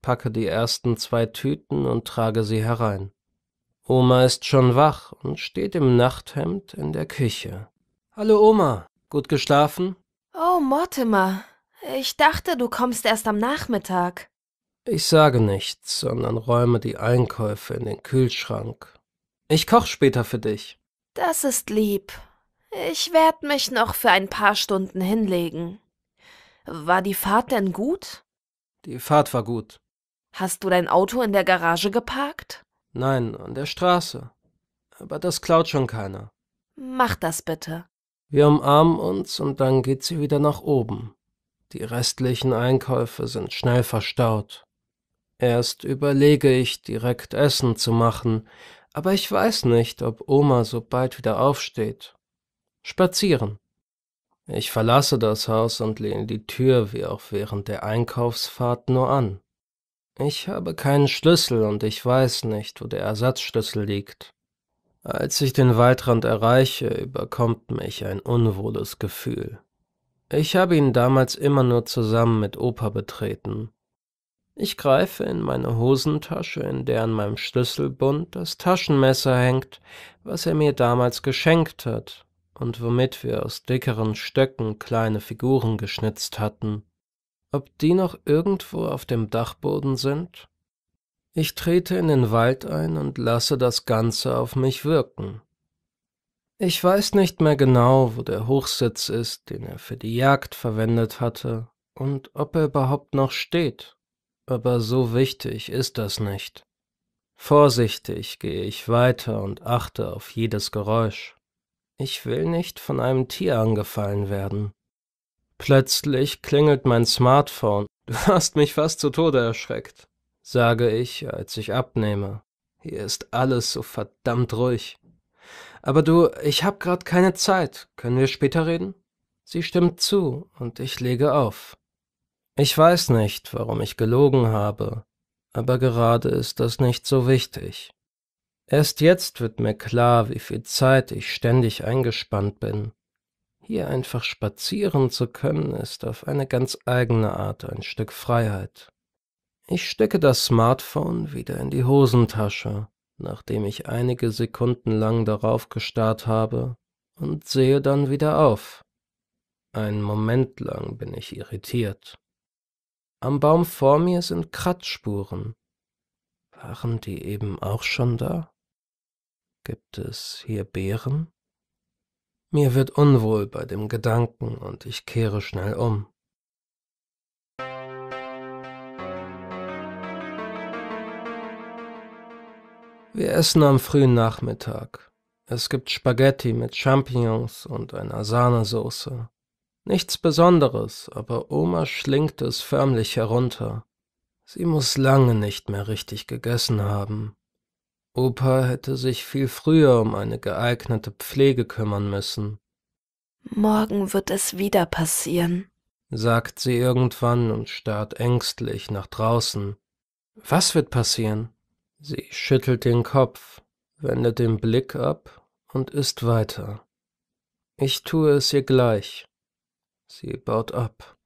packe die ersten 2 Tüten und trage sie herein. Oma ist schon wach und steht im Nachthemd in der Küche. »Hallo Oma, gut geschlafen?« »Oh, Mortimer, ich dachte, du kommst erst am Nachmittag.« Ich sage nichts, sondern räume die Einkäufe in den Kühlschrank. »Ich koche später für dich.« »Das ist lieb. Ich werde mich noch für ein paar Stunden hinlegen. War die Fahrt denn gut?« »Die Fahrt war gut.« »Hast du dein Auto in der Garage geparkt?« »Nein, an der Straße. Aber das klaut schon keiner.« »Mach das bitte.« Wir umarmen uns und dann geht sie wieder nach oben. Die restlichen Einkäufe sind schnell verstaut. Erst überlege ich, direkt Essen zu machen, aber ich weiß nicht, ob Oma so bald wieder aufsteht. Spazieren. Ich verlasse das Haus und lehne die Tür wie auch während der Einkaufsfahrt nur an. Ich habe keinen Schlüssel und ich weiß nicht, wo der Ersatzschlüssel liegt. Als ich den Waldrand erreiche, überkommt mich ein unwohles Gefühl. Ich habe ihn damals immer nur zusammen mit Opa betreten. Ich greife in meine Hosentasche, in der an meinem Schlüsselbund das Taschenmesser hängt, was er mir damals geschenkt hat und womit wir aus dickeren Stöcken kleine Figuren geschnitzt hatten. Ob die noch irgendwo auf dem Dachboden sind? Ich trete in den Wald ein und lasse das Ganze auf mich wirken. Ich weiß nicht mehr genau, wo der Hochsitz ist, den er für die Jagd verwendet hatte, und ob er überhaupt noch steht, aber so wichtig ist das nicht. Vorsichtig gehe ich weiter und achte auf jedes Geräusch. Ich will nicht von einem Tier angefallen werden. Plötzlich klingelt mein Smartphone. Du hast mich fast zu Tode erschreckt, sage ich, als ich abnehme. Hier ist alles so verdammt ruhig. Aber du, ich habe gerade keine Zeit. Können wir später reden? Sie stimmt zu und ich lege auf. Ich weiß nicht, warum ich gelogen habe, aber gerade ist das nicht so wichtig. Erst jetzt wird mir klar, wie viel Zeit ich ständig eingespannt bin. Hier einfach spazieren zu können, ist auf eine ganz eigene Art ein Stück Freiheit. Ich stecke das Smartphone wieder in die Hosentasche, nachdem ich einige Sekunden lang darauf gestarrt habe, und sehe dann wieder auf. Einen Moment lang bin ich irritiert. Am Baum vor mir sind Kratzspuren. Waren die eben auch schon da? Gibt es hier Beeren? Mir wird unwohl bei dem Gedanken und ich kehre schnell um. Wir essen am frühen Nachmittag. Es gibt Spaghetti mit Champignons und einer Sahnesoße. Nichts Besonderes, aber Oma schlingt es förmlich herunter. Sie muss lange nicht mehr richtig gegessen haben. Opa hätte sich viel früher um eine geeignete Pflege kümmern müssen. »Morgen wird es wieder passieren«, sagt sie irgendwann und starrt ängstlich nach draußen. »Was wird passieren?« Sie schüttelt den Kopf, wendet den Blick ab und isst weiter. Ich tue es ihr gleich. Sie baut ab.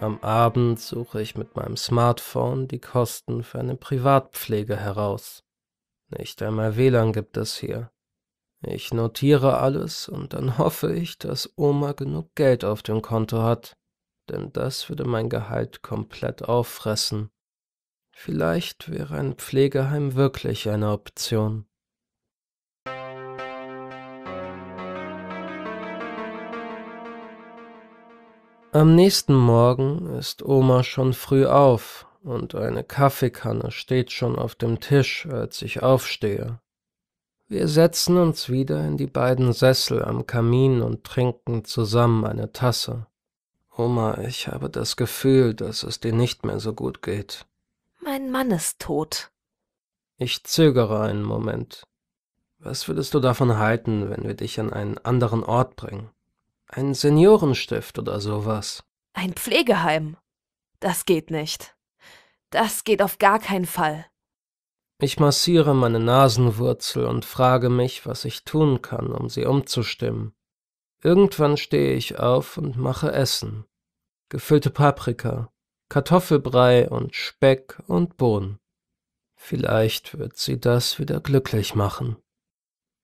Am Abend suche ich mit meinem Smartphone die Kosten für eine Privatpflege heraus. Nicht einmal WLAN gibt es hier. Ich notiere alles und dann hoffe ich, dass Oma genug Geld auf dem Konto hat. Denn das würde mein Gehalt komplett auffressen. Vielleicht wäre ein Pflegeheim wirklich eine Option. Am nächsten Morgen ist Oma schon früh auf und eine Kaffeekanne steht schon auf dem Tisch, als ich aufstehe. Wir setzen uns wieder in die beiden Sessel am Kamin und trinken zusammen eine Tasse. Oma, ich habe das Gefühl, dass es dir nicht mehr so gut geht. Mein Mann ist tot. Ich zögere einen Moment. Was würdest du davon halten, wenn wir dich an einen anderen Ort bringen? Ein Seniorenstift oder sowas? Ein Pflegeheim? Das geht nicht. Das geht auf gar keinen Fall. Ich massiere meine Nasenwurzel und frage mich, was ich tun kann, um sie umzustimmen. Irgendwann stehe ich auf und mache Essen. Gefüllte Paprika, Kartoffelbrei und Speck und Bohnen. Vielleicht wird sie das wieder glücklich machen.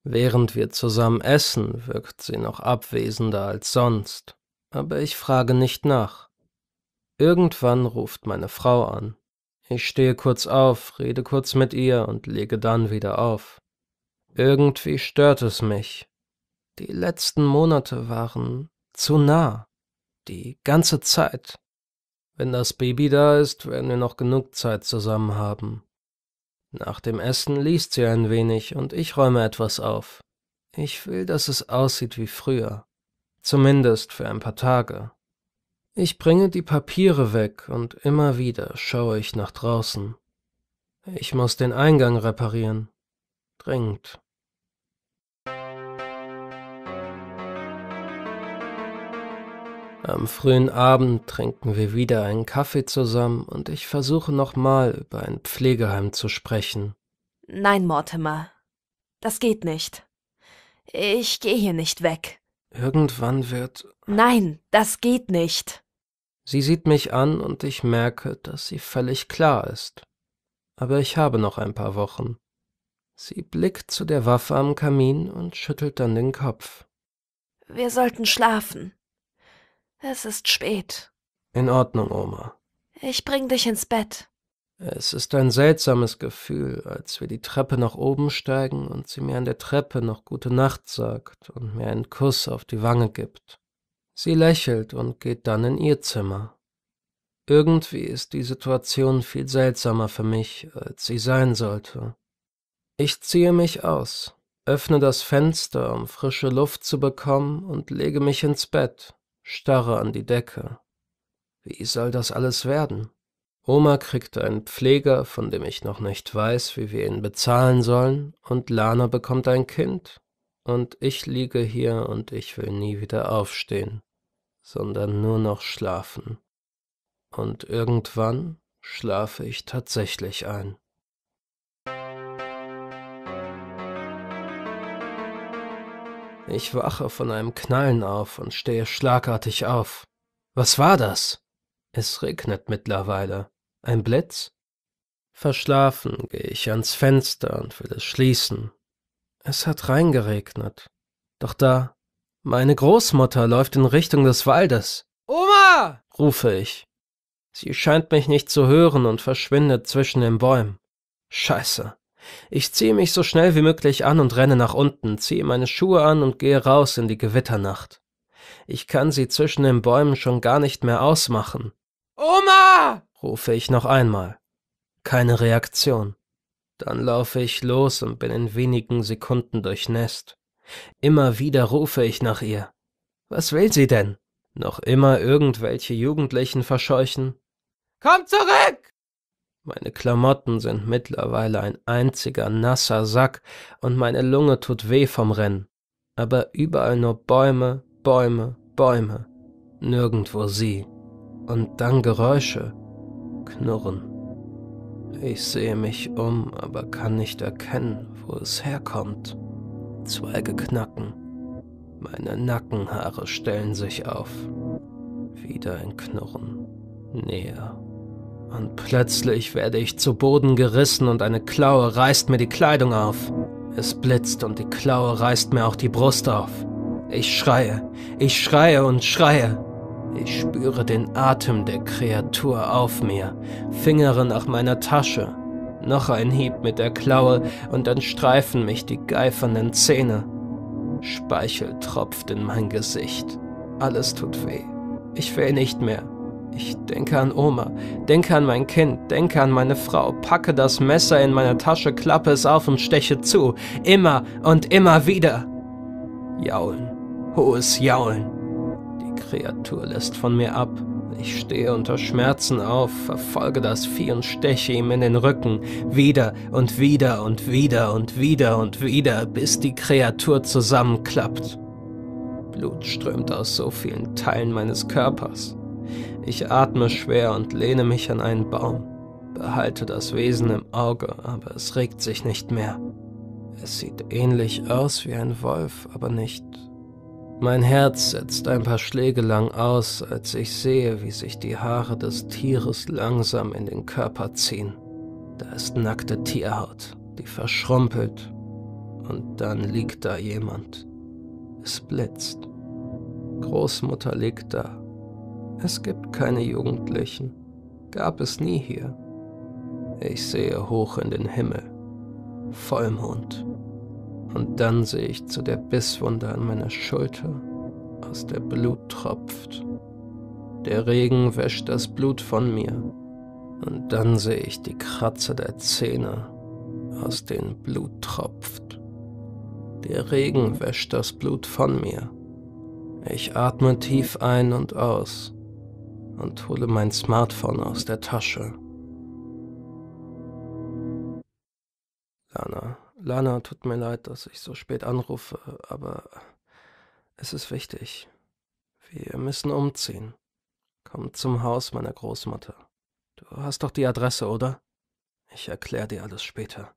Während wir zusammen essen, wirkt sie noch abwesender als sonst, aber ich frage nicht nach. Irgendwann ruft meine Frau an. Ich stehe kurz auf, rede kurz mit ihr und lege dann wieder auf. Irgendwie stört es mich. Die letzten Monate waren zu nah. Die ganze Zeit. Wenn das Baby da ist, werden wir noch genug Zeit zusammen haben. Nach dem Essen liest sie ein wenig und ich räume etwas auf. Ich will, dass es aussieht wie früher. Zumindest für ein paar Tage. Ich bringe die Papiere weg und immer wieder schaue ich nach draußen. Ich muss den Eingang reparieren. Dringend. Am frühen Abend trinken wir wieder einen Kaffee zusammen und ich versuche nochmal über ein Pflegeheim zu sprechen. Nein, Mortimer, das geht nicht. Ich gehe hier nicht weg. Irgendwann wird... Nein, das geht nicht. Sie sieht mich an und ich merke, dass sie völlig klar ist. Aber ich habe noch ein paar Wochen. Sie blickt zu der Waffe am Kamin und schüttelt dann den Kopf. Wir sollten schlafen. Es ist spät. In Ordnung, Oma. Ich bring dich ins Bett. Es ist ein seltsames Gefühl, als wir die Treppe nach oben steigen und sie mir an der Treppe noch Gute Nacht sagt und mir einen Kuss auf die Wange gibt. Sie lächelt und geht dann in ihr Zimmer. Irgendwie ist die Situation viel seltsamer für mich, als sie sein sollte. Ich ziehe mich aus, öffne das Fenster, um frische Luft zu bekommen und lege mich ins Bett. Starre an die Decke. Wie soll das alles werden? Oma kriegt einen Pfleger, von dem ich noch nicht weiß, wie wir ihn bezahlen sollen, und Lana bekommt ein Kind. Und ich liege hier und ich will nie wieder aufstehen, sondern nur noch schlafen. Und irgendwann schlafe ich tatsächlich ein. Ich wache von einem Knallen auf und stehe schlagartig auf. Was war das? Es regnet mittlerweile. Ein Blitz? Verschlafen gehe ich ans Fenster und will es schließen. Es hat reingeregnet. Doch da, meine Großmutter läuft in Richtung des Waldes. Oma! Rufe ich. Sie scheint mich nicht zu hören und verschwindet zwischen den Bäumen. Scheiße. Ich ziehe mich so schnell wie möglich an und renne nach unten, ziehe meine Schuhe an und gehe raus in die Gewitternacht. Ich kann sie zwischen den Bäumen schon gar nicht mehr ausmachen. »Oma!« rufe ich noch einmal. Keine Reaktion. Dann laufe ich los und bin in wenigen Sekunden durchnässt. Immer wieder rufe ich nach ihr. Was will sie denn? Noch immer irgendwelche Jugendlichen verscheuchen? »Komm zurück!« Meine Klamotten sind mittlerweile ein einziger nasser Sack und meine Lunge tut weh vom Rennen. Aber überall nur Bäume, Bäume, Bäume. Nirgendwo sie. Und dann Geräusche. Knurren. Ich sehe mich um, aber kann nicht erkennen, wo es herkommt. Zweige knacken. Meine Nackenhaare stellen sich auf. Wieder ein Knurren. Näher. Und plötzlich werde ich zu Boden gerissen und eine Klaue reißt mir die Kleidung auf. Es blitzt und die Klaue reißt mir auch die Brust auf. Ich schreie und schreie. Ich spüre den Atem der Kreatur auf mir, fingere nach meiner Tasche. Noch ein Hieb mit der Klaue und dann streifen mich die geifernden Zähne. Speichel tropft in mein Gesicht. Alles tut weh. Ich will nicht mehr. Ich denke an Oma, denke an mein Kind, denke an meine Frau, packe das Messer in meine Tasche, klappe es auf und steche zu. Immer und immer wieder. Jaulen, hohes Jaulen. Die Kreatur lässt von mir ab. Ich stehe unter Schmerzen auf, verfolge das Vieh und steche ihm in den Rücken. Wieder und wieder und wieder und wieder und wieder, bis die Kreatur zusammenklappt. Blut strömt aus so vielen Teilen meines Körpers. Ich atme schwer und lehne mich an einen Baum. Behalte das Wesen im Auge, aber es regt sich nicht mehr. Es sieht ähnlich aus wie ein Wolf, aber nicht. Mein Herz setzt ein paar Schläge lang aus, als ich sehe, wie sich die Haare des Tieres langsam in den Körper ziehen. Da ist nackte Tierhaut, die verschrumpelt. Und dann liegt da jemand. Es blitzt. Großmutter liegt da. Es gibt keine Jugendlichen. Gab es nie hier. Ich sehe hoch in den Himmel. Vollmond. Und dann sehe ich zu der Bisswunde an meiner Schulter, aus der Blut tropft. Der Regen wäscht das Blut von mir. Und dann sehe ich die Kratzer der Zähne, aus denen Blut tropft. Der Regen wäscht das Blut von mir. Ich atme tief ein und aus und hole mein Smartphone aus der Tasche. Lana, tut mir leid, dass ich so spät anrufe, aber es ist wichtig. Wir müssen umziehen. Komm zum Haus meiner Großmutter. Du hast doch die Adresse, oder? Ich erkläre dir alles später.